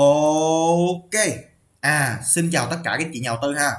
Ok, xin chào tất cả các chị nhà đầu tư ha.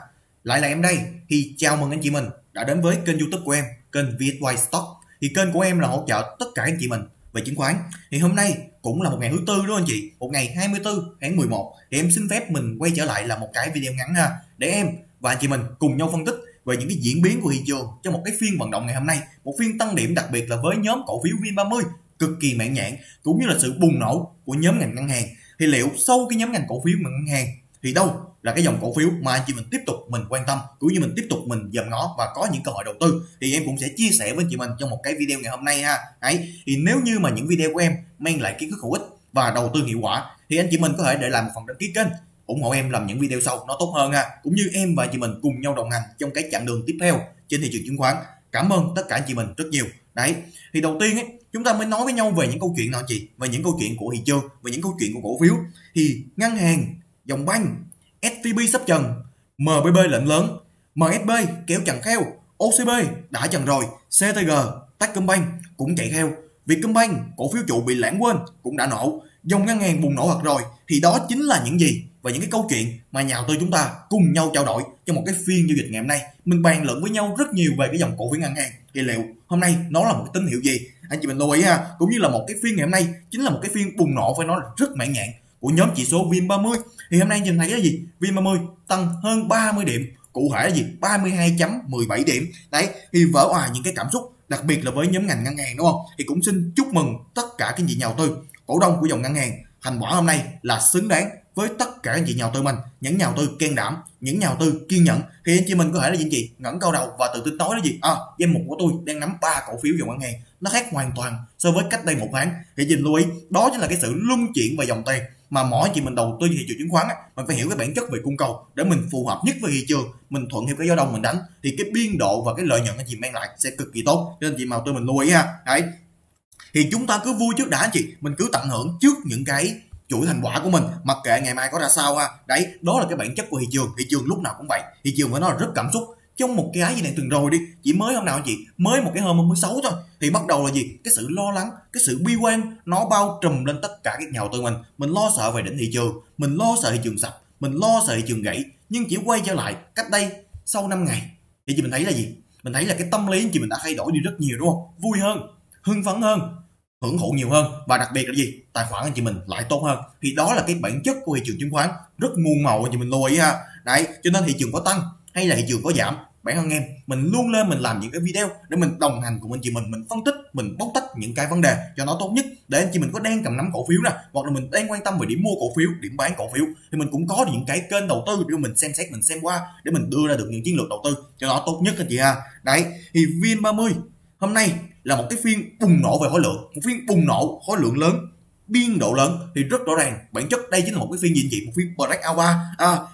Lại là em đây, thì chào mừng anh chị mình đã đến với kênh YouTube của em, kênh VSY Stock. Thì kênh của em là hỗ trợ tất cả anh chị mình về chứng khoán. Thì hôm nay cũng là một ngày thứ tư đó anh chị, một ngày 24 tháng 11. Thì em xin phép mình quay trở lại là một cái video ngắn ha, để em và anh chị mình cùng nhau phân tích về những cái diễn biến của thị trường trong một cái phiên vận động ngày hôm nay, một phiên tăng điểm đặc biệt là với nhóm cổ phiếu VN30 cực kỳ mãn nhãn, cũng như là sự bùng nổ của nhóm ngành ngân hàng. Thì liệu sau cái nhóm ngành cổ phiếu ngành ngân hàng thì đâu là cái dòng cổ phiếu mà anh chị mình tiếp tục mình quan tâm, cũng như mình tiếp tục mình dòm ngó và có những cơ hội đầu tư, thì em cũng sẽ chia sẻ với anh chị mình trong một cái video ngày hôm nay ha. Đấy, thì nếu như mà những video của em mang lại kiến thức hữu ích và đầu tư hiệu quả thì anh chị mình có thể để làm một phần đăng ký kênh ủng hộ em làm những video sau nó tốt hơn ha, cũng như em và anh chị mình cùng nhau đồng hành trong cái chặng đường tiếp theo trên thị trường chứng khoán. Cảm ơn tất cả anh chị mình rất nhiều. Đấy, thì đầu tiên ấy, chúng ta mới nói với nhau về những câu chuyện nào chị, về những câu chuyện của thị trường, về những câu chuyện của cổ phiếu. Thì ngân hàng, dòng banh, STB sắp trần, MBB lệnh lớn, MSB kéo chằng theo, OCB đã trần rồi, CTG, Techcombank cũng chạy theo, Vietcombank cổ phiếu trụ bị lãng quên cũng đã nổ, dòng ngân hàng bùng nổ thật rồi. Thì đó chính là những gì và những cái câu chuyện mà nhà đầu tư chúng ta cùng nhau trao đổi trong một cái phiên giao dịch ngày hôm nay. Mình bàn luận với nhau rất nhiều về cái dòng cổ phiếu ngân hàng, thì liệu hôm nay nó là một tín hiệu gì anh chị mình lưu ý ha, cũng như là một cái phiên ngày hôm nay chính là một cái phiên bùng nổ, phải nói là rất mãn nhãn của nhóm chỉ số VN30. Thì hôm nay nhìn thấy cái gì, VN30 tăng hơn 30 điểm, cụ thể là gì, 32.17 điểm. Đấy, thì vỡ òa những cái cảm xúc đặc biệt là với nhóm ngành ngân hàng đúng không. Thì cũng xin chúc mừng tất cả các chị nhà đầu tư cổ đông của dòng ngân hàng, thành quả hôm nay là xứng đáng với tất cả anh chị nhà đầu tư mình, những nhà đầu tư can đảm, những nhà đầu tư kiên nhẫn. Thì anh chị mình có thể là những chị ngẩng cao đầu và tự tin nói là gì, danh mục của tôi đang nắm 3 cổ phiếu dòng ngân hàng, nó khác hoàn toàn so với cách đây một tháng. Thì nhìn lưu ý đó chính là cái sự luân chuyển và dòng tiền mà mỗi anh chị mình đầu tư thị trường chứng khoán á, mình phải hiểu cái bản chất về cung cầu để mình phù hợp nhất với thị trường, mình thuận theo cái gió đông mình đánh thì cái biên độ và cái lợi nhuận anh chị mang lại sẽ cực kỳ tốt. Nên anh chị mà tôi mình lưu ý ha. Đấy, thì chúng ta cứ vui trước đã anh chị, mình cứ tận hưởng trước những cái chuỗi thành quả của mình, mặc kệ ngày mai có ra sao ha. Đấy, đó là cái bản chất của thị trường. Thị trường lúc nào cũng vậy, thị trường phải nói là rất cảm xúc. Trong một cái gì này từng rồi đi, chỉ mới hôm nào anh chị, mới một cái hôm 16 thôi thì bắt đầu là gì, cái sự lo lắng, cái sự bi quan nó bao trùm lên tất cả các nhà đầu tư mình. Mình lo sợ về đỉnh thị trường, mình lo sợ thị trường sập, mình lo sợ thị trường gãy. Nhưng chỉ quay trở lại cách đây sau 5 ngày thì chị mình thấy là gì, mình thấy là cái tâm lý anh chị mình đã thay đổi đi rất nhiều đúng không, vui hơn, hưng phấn hơn, hưởng thụ nhiều hơn, và đặc biệt là gì, tài khoản anh chị mình lại tốt hơn. Thì đó là cái bản chất của thị trường chứng khoán rất muôn màu anh chị mình lưu ý ha. Đấy, cho nên thị trường có tăng hay là thị trường có giảm, bản thân em mình luôn lên mình làm những cái video để mình đồng hành cùng anh chị mình phân tích, mình bóc tách những cái vấn đề cho nó tốt nhất, để anh chị mình có đang cầm nắm cổ phiếu nè, hoặc là mình đang quan tâm về điểm mua cổ phiếu, điểm bán cổ phiếu, thì mình cũng có những cái kênh đầu tư để mình xem xét, mình xem qua để mình đưa ra được những chiến lược đầu tư cho nó tốt nhất anh chị ha. Đấy, thì VN30 hôm nay là một cái phiên bùng nổ về khối lượng, một phiên bùng nổ khối lượng lớn, biên độ lớn. Thì rất rõ ràng bản chất đây chính là một cái phiên diện trị, một phiên Black Alpha.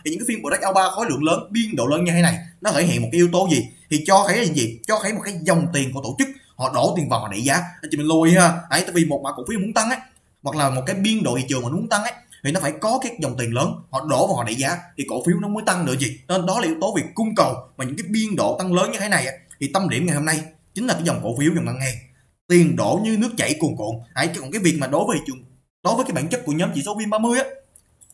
Thì những cái phiên Black Alpha khối lượng lớn, biên độ lớn như thế này nó thể hiện một cái yếu tố gì, thì cho thấy là gì, cho thấy một cái dòng tiền của tổ chức họ đổ tiền vào, họ đẩy giá anh chị mình lưu ý ha. Đấy, tại vì một mã cổ phiếu muốn tăng ấy, hoặc là một cái biên độ thị trường mà muốn tăng ấy, thì nó phải có các dòng tiền lớn họ đổ và họ đẩy giá thì cổ phiếu nó mới tăng được gì. Nên đó là yếu tố về cung cầu, và những cái biên độ tăng lớn như thế này ấy, thì tâm điểm ngày hôm nay chính là cái dòng cổ phiếu dòng ngân hàng, tiền đổ như nước chảy cuồn cuộn. Đấy, chứ còn cái việc mà đối với thị trường, đối với cái bản chất của nhóm chỉ số VN30 á,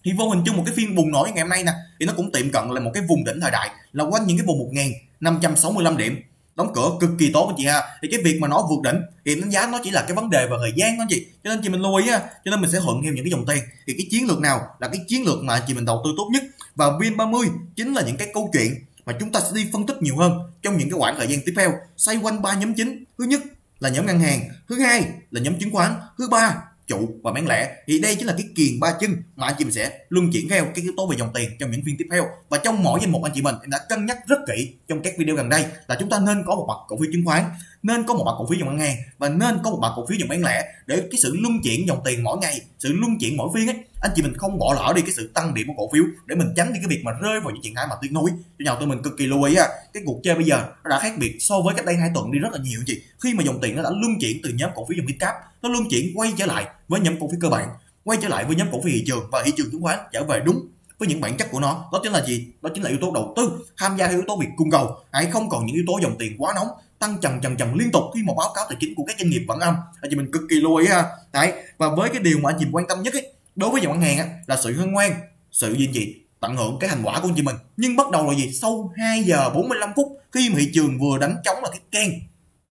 thì vô hình chung một cái phiên bùng nổ ngày hôm nay nè, thì nó cũng tiệm cận là một cái vùng đỉnh thời đại, là quanh những cái vùng 1565 điểm, đóng cửa cực kỳ tốt anh chị ha. Thì cái việc mà nó vượt đỉnh thì đánh giá nó chỉ là cái vấn đề và thời gian đó chị, cho nên chị mình lưu ý ha. Cho nên mình sẽ thuận theo những cái dòng tiền, thì cái chiến lược nào là cái chiến lược mà chị mình đầu tư tốt nhất. Và VN30 chính là những cái câu chuyện mà chúng ta sẽ đi phân tích nhiều hơn trong những cái khoảng thời gian tiếp theo, xoay quanh 3 nhóm chính. Thứ nhất là nhóm ngân hàng, thứ hai là nhóm chứng khoán, thứ ba trụ và bán lẻ. Thì đây chính là cái kiềng ba chân mà anh chị mình sẽ luân chuyển theo cái yếu tố về dòng tiền trong những phiên tiếp theo. Và trong mỗi danh mục anh chị mình đã cân nhắc rất kỹ trong các video gần đây là chúng ta nên có một mặt cổ phiếu chứng khoán, nên có một mặt cổ phiếu dòng ngân hàng, và nên có một mặt cổ phiếu dòng bán lẻ, để cái sự luân chuyển dòng tiền mỗi ngày, sự luân chuyển mỗi phiên ấy, anh chị mình không bỏ lỡ đi cái sự tăng điểm của cổ phiếu, để mình tránh đi cái việc mà rơi vào những trạng thái mà tiếc nuối. Cho nhau tụi mình cực kỳ lưu ý ha. Cái cuộc chơi bây giờ nó đã khác biệt so với cách đây 2 tuần đi rất là nhiều chị, khi mà dòng tiền nó đã luân chuyển từ nhóm cổ phiếu dòng midcap, nó luân chuyển quay trở lại với nhóm cổ phiếu cơ bản, quay trở lại với nhóm cổ phiếu thị trường, và thị trường chứng khoán trở về đúng với những bản chất của nó. Đó chính là gì, đó chính là yếu tố đầu tư tham gia theo yếu tố việc cung cầu. Hãy không còn những yếu tố dòng tiền quá nóng tăng trần liên tục khi mà báo cáo tài chính của các doanh nghiệp vẫn âm. Anh chị mình cực kỳ lưu ý ha. Đấy, và với cái điều mà anh chị quan tâm nhất ấy, Đối với dòng ngân hàng á, là sự hân hoan, sự gì gì tận hưởng cái thành quả của Hồ Chí Minh. Nhưng bắt đầu là gì? Sau 2 giờ 45 phút khi mà thị trường vừa đánh trống là cái can,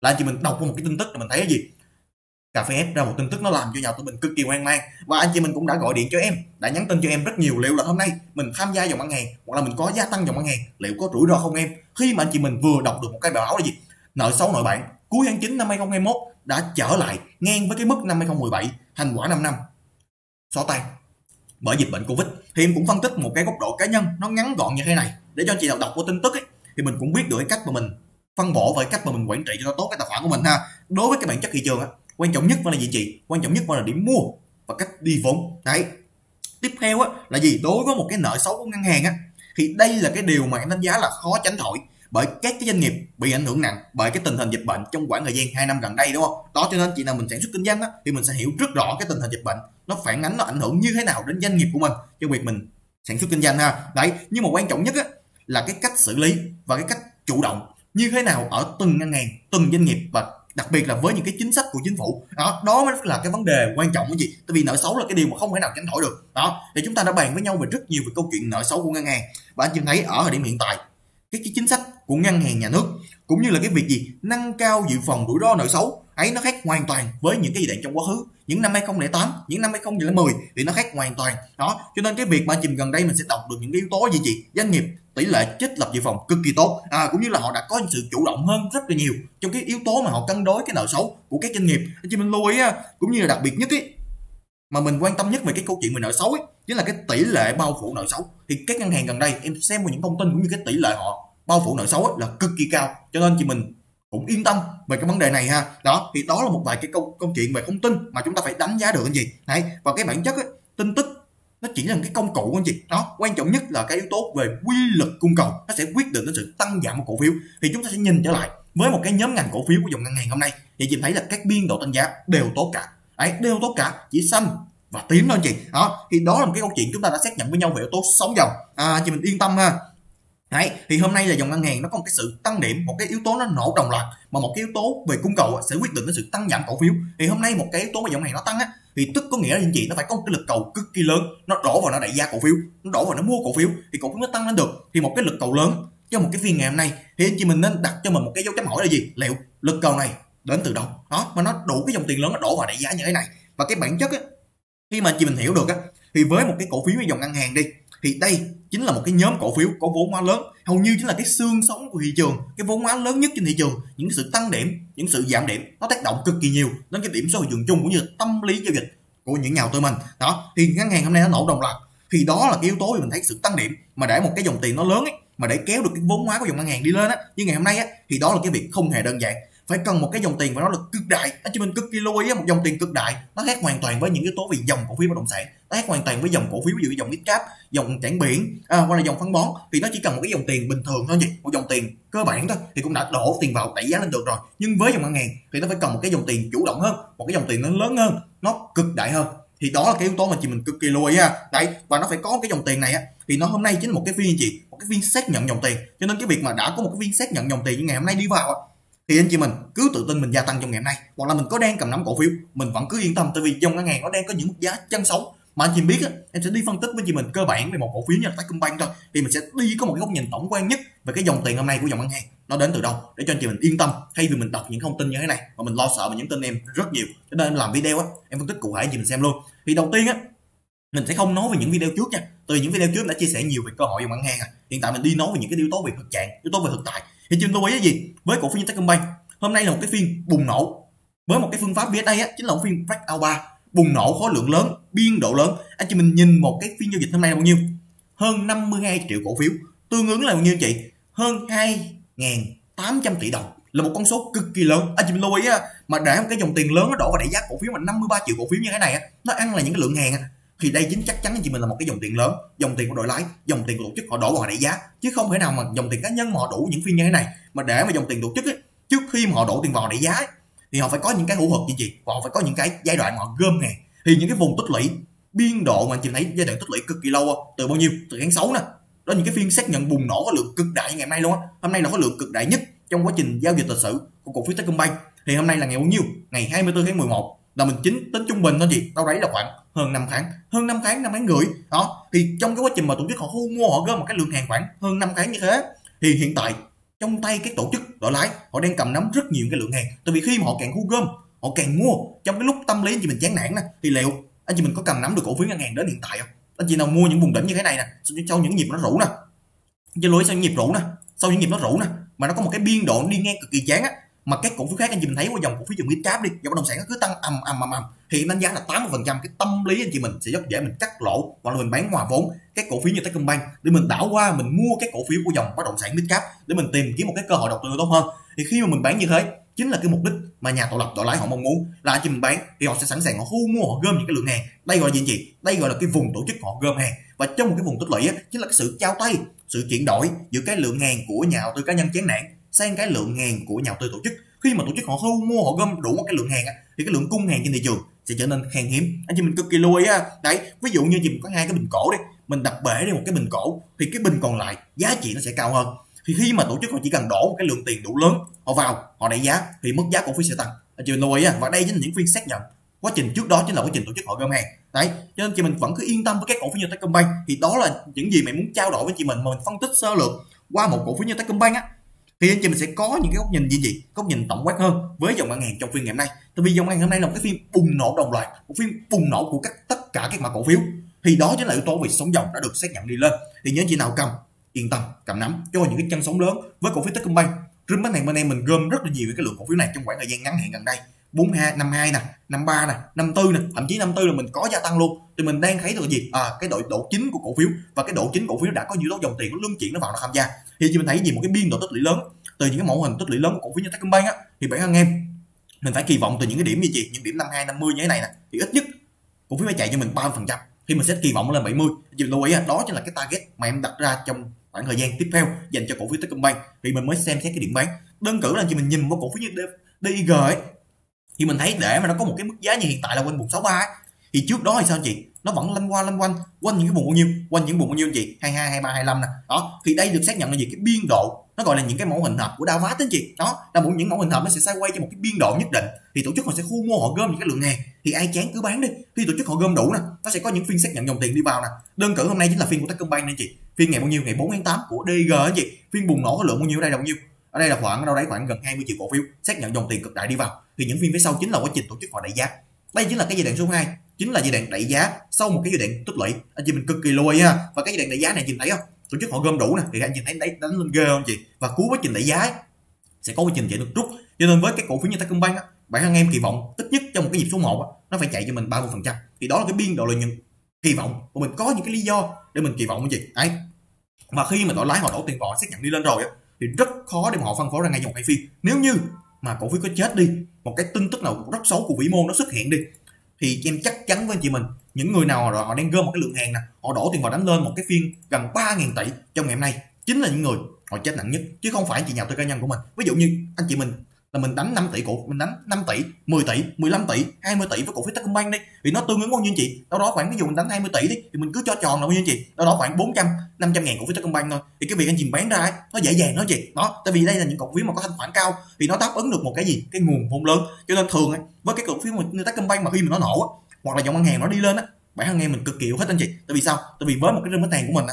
là chị mình đọc qua một cái tin tức là mình thấy gì? Cà phê ép ra một tin tức nó làm cho nhà tụi mình cực kỳ hoang mang. Và anh chị mình cũng đã gọi điện cho em, đã nhắn tin cho em rất nhiều, liệu là hôm nay mình tham gia dòng ngân hàng hoặc là mình có gia tăng dòng ngân hàng, liệu có rủi ro không em? Khi mà anh chị mình vừa đọc được một cái bài báo là gì? Nợ xấu nội bản cuối tháng 9 năm 2021 đã trở lại ngang với cái mức năm 2017, thành quả 5 năm xóa tan bởi dịch bệnh Covid. Thì em cũng phân tích một cái góc độ cá nhân nó ngắn gọn như thế này để cho anh chị nào đọc qua tin tức ấy, thì mình cũng biết được cái cách mà mình phân bổ và cách mà mình quản trị cho nó tốt cái tài khoản của mình ha. Đối với cái bản chất thị trường á, quan trọng nhất vẫn là gì chị? Quan trọng nhất vẫn là điểm mua và cách đi vốn. Đấy. Tiếp theo á là gì? Đối với một cái nợ xấu của ngân hàng á, thì đây là cái điều mà em đánh giá là khó tránh khỏi bởi các cái doanh nghiệp bị ảnh hưởng nặng bởi cái tình hình dịch bệnh trong khoảng thời gian 2 năm gần đây, đúng không? Đó cho nên chị nào mình sản xuất kinh doanh á, thì mình sẽ hiểu rất rõ cái tình hình dịch bệnh nó phản ánh, nó ảnh hưởng như thế nào đến doanh nghiệp của mình trong việc mình sản xuất kinh doanh ha. Đấy, nhưng mà quan trọng nhất á là cái cách xử lý và cái cách chủ động như thế nào ở từng ngân hàng, từng doanh nghiệp, và đặc biệt là với những cái chính sách của chính phủ. Đó mới là cái vấn đề quan trọng của chị. Tại vì nợ xấu là cái điều mà không thể nào tránh khỏi được. Đó, thì chúng ta đã bàn với nhau về rất nhiều về câu chuyện nợ xấu của ngân hàng. Và anh chị thấy ở thời điểm hiện tại, cái chính sách của ngân hàng nhà nước cũng như là cái việc gì nâng cao dự phòng rủi ro nợ xấu ấy, nó khác hoàn toàn với những cái giai đoạn trong quá khứ, những năm 2008, những năm 2010 thì nó khác hoàn toàn. Đó, cho nên cái việc mà chìm gần đây mình sẽ đọc được những cái yếu tố gì chị? Doanh nghiệp tỷ lệ trích lập dự phòng cực kỳ tốt, cũng như là họ đã có sự chủ động hơn rất là nhiều trong cái yếu tố mà họ cân đối cái nợ xấu của các doanh nghiệp. Anh chị mình lưu ý cũng như là đặc biệt nhất ý, mà mình quan tâm nhất về cái câu chuyện về nợ xấu ấy, chính là cái tỷ lệ bao phủ nợ xấu. Thì các ngân hàng gần đây em xem qua những thông tin cũng như cái tỷ lệ họ bao phủ nợ xấu ấy, là cực kỳ cao, cho nên chị mình cũng yên tâm về cái vấn đề này ha. Đó, thì đó là một vài cái câu chuyện về thông tin mà chúng ta phải đánh giá được anh chị. Đấy, và cái bản chất ấy, tin tức nó chỉ là một cái công cụ anh chị. Đó, quan trọng nhất là cái yếu tố về quy luật cung cầu, nó sẽ quyết định đến sự tăng giảm của cổ phiếu. Thì chúng ta sẽ nhìn trở lại với một cái nhóm ngành cổ phiếu của dòng ngân hàng hôm nay, thì chị thấy là các biên độ tăng giá đều tốt cả. Đấy, đều tốt cả, chỉ xanh và tím thôi anh chị. Đó, thì đó là một cái câu chuyện chúng ta đã xác nhận với nhau về yếu tố sóng dòng. Chị mình yên tâm ha. Đấy, thì hôm nay là dòng ngân hàng nó có một cái sự tăng điểm, một cái yếu tố nó nổ đồng loạt, mà một cái yếu tố về cung cầu sẽ quyết định đến sự tăng giảm cổ phiếu. Thì hôm nay một cái yếu tố mà dòng ngân hàng nó tăng á, thì tức có nghĩa là anh chị nó phải có một cái lực cầu cực kỳ lớn, nó đổ vào nó đẩy giá cổ phiếu, nó đổ vào nó mua cổ phiếu thì cổ phiếu nó tăng lên được. Thì một cái lực cầu lớn cho một cái phiên ngày hôm nay, thì anh chị mình nên đặt cho mình một cái dấu chấm hỏi là gì? Liệu lực cầu này đến từ đâu? Đó, mà nó đủ cái dòng tiền lớn nó đổ vào đẩy giá như thế này. Và cái bản chất á, khi mà anh chị mình hiểu được á, thì với một cái cổ phiếu như dòng ngân hàng đi, thì đây chính là một cái nhóm cổ phiếu có vốn hóa lớn, hầu như chính là cái xương sống của thị trường, cái vốn hóa lớn nhất trên thị trường. Những sự tăng điểm, những sự giảm điểm nó tác động cực kỳ nhiều đến cái điểm số thị trường chung cũng như tâm lý giao dịch của những nhà đầu tư mình. Đó, thì ngân hàng hôm nay nó nổ đồng loạt, thì đó là cái yếu tố thì mình thấy sự tăng điểm mà để một cái dòng tiền nó lớn ấy, mà để kéo được cái vốn hóa của dòng ngân hàng đi lên á. Nhưng ngày hôm nay á, thì đó là cái việc không hề đơn giản, phải cần một cái dòng tiền và nó là cực đại. Anh chị mình cực kỳ lưu ý một dòng tiền cực đại, nó khác hoàn toàn với những yếu tố về dòng cổ phiếu bất động sản, nó khác hoàn toàn với dòng cổ phiếu ví dụ như dòng midcap, dòng cảng biển, hoặc là dòng phân bón. Thì nó chỉ cần một cái dòng tiền bình thường thôi chị, một dòng tiền cơ bản thôi thì cũng đã đổ tiền vào đẩy giá lên được rồi. Nhưng với dòng ngân hàng thì nó phải cần một cái dòng tiền chủ động hơn, một cái dòng tiền nó lớn hơn, nó cực đại hơn. Thì đó là cái yếu tố mà chị mình cực kỳ lưu ý ha. Đấy, và nó phải có cái dòng tiền này á, thì nó hôm nay chính một cái phiên chị, một cái phiên xác nhận dòng tiền. Cho nên cái việc mà đã có một cái phiên xác nhận dòng tiền như ngày hôm nay đi vào, thì anh chị mình cứ tự tin mình gia tăng trong ngày hôm nay, hoặc là mình có đang cầm nắm cổ phiếu mình vẫn cứ yên tâm, tại vì dòng ngân hàng nó đang có những mức giá chân sóng mà anh chị biết á. Em sẽ đi phân tích với chị mình cơ bản về một cổ phiếu như là Techcombank thôi, thì mình sẽ đi có một cái góc nhìn tổng quan nhất về cái dòng tiền hôm nay của dòng ngân hàng nó đến từ đâu, để cho anh chị mình yên tâm thay vì mình đọc những thông tin như thế này mà mình lo sợ về những tin em rất nhiều. Cho nên em làm video á, em phân tích cụ thể anh chị mình xem luôn. Thì đầu tiên á, mình sẽ không nói về những video trước nha, từ những video trước đã chia sẻ nhiều về cơ hội dòng ngân hàng. Hiện tại mình đi nói về những cái yếu tố về thực trạng, yếu tố về thực tại. Thì chúng tôi lưu ý cái gì? Với cổ phiếu như Techcombank, hôm nay là một cái phiên bùng nổ với một cái phương pháp VSA á, chính là một phiên breakout 3, bùng nổ khối lượng lớn, biên độ lớn. Anh chị mình nhìn một cái phiên giao dịch hôm nay là bao nhiêu? Hơn 52 triệu cổ phiếu, tương ứng là bao nhiêu chị? Hơn 2.800 tỷ đồng, là một con số cực kỳ lớn. Anh chị mình lưu ý á, mà để một cái dòng tiền lớn nó đổ vào đẩy giá cổ phiếu mà 53 triệu cổ phiếu như thế này á, nó ăn là những cái lượng hàng á, thì đây chính chắc chắn anh chị mình là một cái dòng tiền lớn, dòng tiền của đội lái, dòng tiền của tổ chức họ đổ vào đẩy giá, chứ không thể nào mà dòng tiền cá nhân mà họ đủ những phiên như thế này. Mà để mà dòng tiền tổ chức ấy, trước khi mà họ đổ tiền vào đẩy giá ấy, thì họ phải có những cái hữu hợp như chị, và họ phải có những cái giai đoạn họ gom hàng. Thì những cái vùng tích lũy biên độ mà anh chị thấy giai đoạn tích lũy cực kỳ lâu, từ bao nhiêu, từ tháng 6 nè, đó những cái phiên xác nhận bùng nổ có lượng cực đại như ngày hôm nay luôn á. Hôm nay là có lượng cực đại nhất trong quá trình giao dịch lịch sử của cổ phiếu Techcombank. Thì hôm nay là ngày bao nhiêu? Ngày 24 tháng 11 là mình chính tính trung bình thôi chị, tao đấy là khoảng hơn 5 tháng rưỡi đó. Thì trong cái quá trình mà tổ chức họ thu mua, họ gom một cái lượng hàng khoảng hơn 5 tháng như thế, thì hiện tại trong tay cái tổ chức đội lái họ đang cầm nắm rất nhiều cái lượng hàng. Tại vì khi mà họ càng thu gom, họ càng mua trong cái lúc tâm lý anh chị mình chán nản nè, thì liệu anh chị mình có cầm nắm được cổ phiếu ngân hàng đến hiện tại không? Anh chị nào mua những vùng đỉnh như thế này nè, sau những nhịp nó rủ nè, cho lối sau những nhịp rủ nè, sau những nhịp nó rủ nè, mà nó có một cái biên độ đi ngang cực kỳ chán á, mà các cổ phiếu khác anh chị mình thấy qua dòng cổ phiếu dòng mid cap đi, dòng bất động sản nó cứ tăng ầm, thì đánh giá là 80% cái tâm lý anh chị mình sẽ rất dễ mình cắt lỗ hoặc là mình bán hòa vốn các cổ phiếu như Techcombank để mình đảo qua mình mua các cổ phiếu của dòng bất động sản mid cap để mình tìm kiếm một cái cơ hội đầu tư tốt hơn. Thì khi mà mình bán như thế chính là cái mục đích mà nhà tạo lập tạo lãi họ mong muốn, là anh chị mình bán thì họ sẽ sẵn sàng họ thu mua, họ gom những cái lượng hàng. Đây gọi là gì anh chị? Đây gọi là cái vùng tổ chức họ gom hàng, và trong một cái vùng tích lũy á, chính là cái sự trao tay, sự chuyển đổi giữa cái lượng hàng của nhà đầu tư cá nhân chán nản sang cái lượng hàng của nhà đầu tư tổ chức. Khi mà tổ chức họ thu mua, họ gom đủ một cái lượng hàng á, thì cái lượng cung hàng trên thị trường sẽ trở nên khan hiếm. Anh chị mình cực kỳ lưu ý á. Đấy, ví dụ như chị mình có hai cái bình cổ đi, mình đập bể đi một cái bình cổ thì cái bình còn lại giá trị nó sẽ cao hơn. Thì khi mà tổ chức họ chỉ cần đổ một cái lượng tiền đủ lớn, họ vào họ đẩy giá thì mức giá cổ phiếu sẽ tăng. Anh chị mình lưu ý á, và đây chính là những phiên xác nhận. Quá trình trước đó chính là quá trình tổ chức họ gom hàng. Đấy, cho nên chị mình vẫn cứ yên tâm với các cổ phiếu như Techcombank. Thì đó là những gì mình muốn trao đổi với chị mình, mà mình phân tích sơ lược qua một cổ phiếu như Techcombank á, thì anh chị mình sẽ có những cái góc nhìn gì vậy, góc nhìn tổng quát hơn với dòng ngân hàng trong phiên ngày hôm nay. Tại vì dòng ngân hàng hôm nay là một cái phiên bùng nổ đồng loạt, một phiên bùng nổ của tất cả các mã cổ phiếu, thì đó chính là yếu tố về sóng dòng đã được xác nhận đi lên. Thì những chị nào cầm yên tâm cầm nắm cho những cái chân sóng lớn với cổ phiếu Techcombank. Riêng bán hàng bên em mình gom rất là nhiều cái lượng cổ phiếu này trong khoảng thời gian ngắn hạn gần đây, 42, 52 nè, 53 nè, 54 nè, thậm chí 54 là mình có gia tăng luôn. Thì mình đang thấy được gì? Cái độ chính của cổ phiếu, và cái độ chính cổ phiếu đã có nhiều đó dòng tiền nó luân chuyển nó vào nó tham gia. Thì chị mình thấy gì? Một cái biên độ tích lũy lớn từ những cái mẫu hình tích lũy lớn của cổ phiếu như Techcombank á, thì bản thân em mình phải kỳ vọng từ những cái điểm như chị, những điểm 52, 50 như thế này nè, thì ít nhất cổ phiếu phải chạy cho mình 30%. Thì mình sẽ kỳ vọng lên 70. Chị lưu ý đó chính là cái target mà em đặt ra trong khoảng thời gian tiếp theo dành cho cổ phiếu Techcombank, thì mình mới xem xét cái điểm bán. Đơn cử là chị mình nhìn vào cổ phiếu như DIG ấy, thì mình thấy để mà nó có một cái mức giá như hiện tại là quanh vùng 63 ấy, thì trước đó thì sao chị? Nó vẫn lanh quanh những cái vùng bao nhiêu, quanh những vùng bao nhiêu chị? 22, 23, 25 nè. Đó, thì đây được xác nhận là gì? Cái biên độ, nó gọi là những cái mẫu hình hợp của Dow Vát đó chị. Đó, là những mẫu hình hợp nó sẽ xoay quay cho một cái biên độ nhất định, thì tổ chức họ sẽ thu mua, họ gom những cái lượng hàng. Thì ai chán cứ bán đi. Khi tổ chức họ gom đủ nè, nó sẽ có những phiên xác nhận dòng tiền đi vào nè. Đơn cử hôm nay chính là phiên của Techcombank nè chị. Phiên ngày bao nhiêu? Ngày 4 tháng 8 của DG á chị. Phiên bùng nổ lượng bao nhiêu? Ở đây là bao nhiêu? Ở đây là khoảng đâu đấy khoảng gần 20 triệu cổ phiếu xác nhận dòng tiền cực đại đi vào. Thì những phiên phía sau chính là quá trình tổ chức họ đẩy giá. Đây chính là cái giai đoạn số 2, chính là giai đoạn đẩy giá sau một cái giai đoạn tích lũy. Anh chị mình cực kỳ lưu ý ha. Và cái giai đoạn đẩy giá này chị thấy không? Tổ chức họ gom đủ nè, thì anh chị thấy đánh lên ghê không chị? Và cuối quá trình đẩy giá ấy, sẽ có quá trình chạy được rút. Cho nên với cái cổ phiếu như Techcombank á, bản thân em kỳ vọng ít nhất trong một cái nhịp số 1 á, nó phải chạy cho mình 30%. Thì đó là cái biên độ lợi nhuận kỳ vọng của mình, có những cái lý do để mình kỳ vọng cái gì đấy. Mà khi mà đội lái họ đổ tiền vào xác nhận đi lên rồi á, thì rất khó để mà họ phân phối ra ngay trong cái phiên. Nếu như mà cổ phiếu có chết đi, một cái tin tức nào rất xấu của vĩ mô nó xuất hiện đi, thì em chắc chắn với anh chị mình, những người nào rồi họ đang gom một cái lượng hàng nè, họ đổ tiền vào đánh lên một cái phiên gần 3.000 tỷ trong ngày hôm nay, chính là những người họ chết nặng nhất, chứ không phải anh chị nhà đầu tư cá nhân của mình. Ví dụ như anh chị mình là mình đánh 5 tỷ, 10 tỷ, 15 tỷ, 20 tỷ với cổ phiếu Techcombank đi, thì nó tương ứng bao nhiêu chị? Đâu đó khoảng ví dụ mình đánh 20 tỷ đi, thì mình cứ cho tròn là bao nhiêu chị? Đâu đó khoảng 400-500 ngàn cổ phiếu Techcombank thôi. Thì cái việc anh chị bán ra ấy, nó dễ dàng đó chị. Đó, tại vì đây là những cổ phiếu mà có thanh khoản cao thì nó đáp ứng được một cái gì? Cái nguồn vốn lớn. Cho nên thường ấy, với cái cổ phiếu như Techcombank mà khi mà nó nổ ấy, hoặc là dòng ngân hàng nó đi lên á, bản thân em mình cực kỳ yêu thích anh chị. Tại vì sao? Tại vì với một cái rơm bán hàng của mình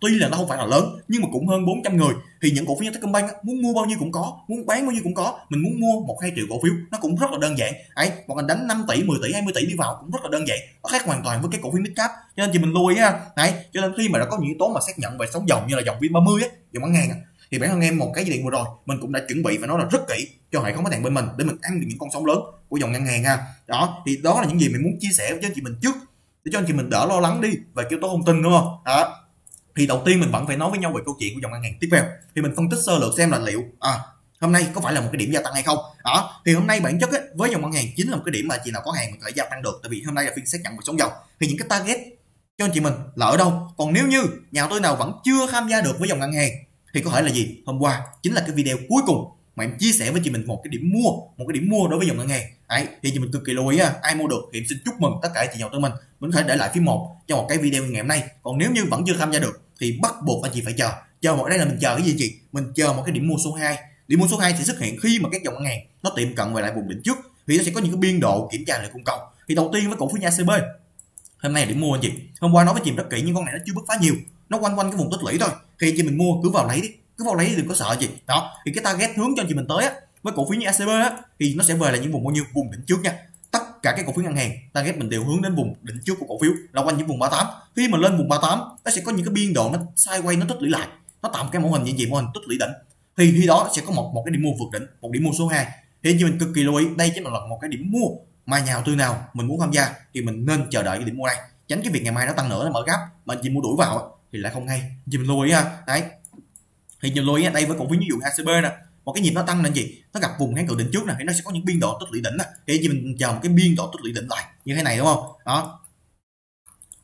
tuy là nó không phải là lớn nhưng mà cũng hơn 400 người, thì những cổ phiếu như Techcombank muốn mua bao nhiêu cũng có, muốn bán bao nhiêu cũng có. Mình muốn mua 1-2 triệu cổ phiếu nó cũng rất là đơn giản ấy, hoặc là đánh 5 tỷ, 10 tỷ, 20 tỷ đi vào cũng rất là đơn giản. Nó khác hoàn toàn với cái cổ phiếu midcap. Cho nên chị mình lưu ý ha. Đấy, cho nên khi mà đã có những yếu tố mà xác nhận về sóng dòng như là dòng VN30 á, dòng bán hàng, thì bản thân em một cái dự định vừa rồi mình cũng đã chuẩn bị và nó là rất kỹ cho hệ thống khách hàng bên mình để mình ăn được những con sóng lớn của dòng ngân hàng ha. Đó, thì đó là những gì mình muốn chia sẻ với anh chị mình trước, để cho anh chị mình đỡ lo lắng đi về yếu tố thông tin, đúng không? Đó. Thì đầu tiên mình vẫn phải nói với nhau về câu chuyện của dòng ngân hàng tiếp theo. Thì mình phân tích sơ lược xem là liệu hôm nay có phải là một cái điểm gia tăng hay không. Đó. Thì hôm nay bản chất ấy, với dòng ngân hàng chính là một cái điểm mà chị nào có hàng mình có thể gia tăng được. Tại vì hôm nay là phiên xác nhận về sóng dòng. Thì những cái target cho anh chị mình là ở đâu? Còn nếu như nhà đầu tư nào vẫn chưa tham gia được với dòng ngân hàng thì có thể là gì? Hôm qua chính là cái video cuối cùng mà em chia sẻ với chị mình một cái điểm mua đối với dòng ngân hàng ấy, thì chị mình cực kỳ lưu ý ha. Ai mua được thì em xin chúc mừng tất cả chị nhà đầu tư mình có thể để lại phím 1 cho một cái video ngày hôm nay. Còn nếu như vẫn chưa tham gia được thì bắt buộc anh chị phải chờ một đây là mình chờ cái gì chị? Mình chờ một cái điểm mua số 2. Điểm mua số 2 sẽ xuất hiện khi mà các dòng ngân hàng nó tiệm cận về lại vùng đỉnh trước. vì nó sẽ có những cái biên độ kiểm tra lại cung cầu. Thì đầu tiên với cổ phiếu ACB, hôm nay điểm mua anh chị, hôm qua nói với chị rất kỹ nhưng con này nó chưa bứt phá nhiều, nó quanh quanh cái vùng tích lũy thôi. Thì anh chị mình mua cứ vào lấy đi, đừng có sợ chị đó. Thì cái target hướng cho anh chị mình tới á, với cổ phiếu như ACB á thì nó sẽ về là những vùng bao nhiêu, vùng đỉnh trước nha. Tất cả các cổ phiếu ngân hàng target mình đều hướng đến vùng đỉnh trước của cổ phiếu là quanh những vùng 38. Khi mà lên vùng 38 nó sẽ có những cái biên độ nó sideways, nó tích lũy lại, nó tạo cái mô hình như vậy, mô hình tích lũy đỉnh. Thì khi đó sẽ có một cái điểm mua vượt đỉnh, một điểm mua số 2. Thì như mình cực kỳ lưu ý, đây chính là một cái điểm mua mà nhà đầu tư nào mình muốn tham gia thì mình nên chờ đợi cái điểm mua này, tránh cái việc ngày mai nó tăng nữa là mở gáp mà anh chị mua đuổi vào thì lại không hay. Chị mình lưu ý ha. Đấy, thì mình lưu ý ở đây với cổ phiếu ví dụ ACB nè, một cái nhịp nó tăng lên gì, nó gặp vùng kháng cự đỉnh trước nè, thì nó sẽ có những biên độ tích lũy đỉnh nè, thì chị mình chờ một cái biên độ tích lũy đỉnh lại như thế này đúng không? Đó,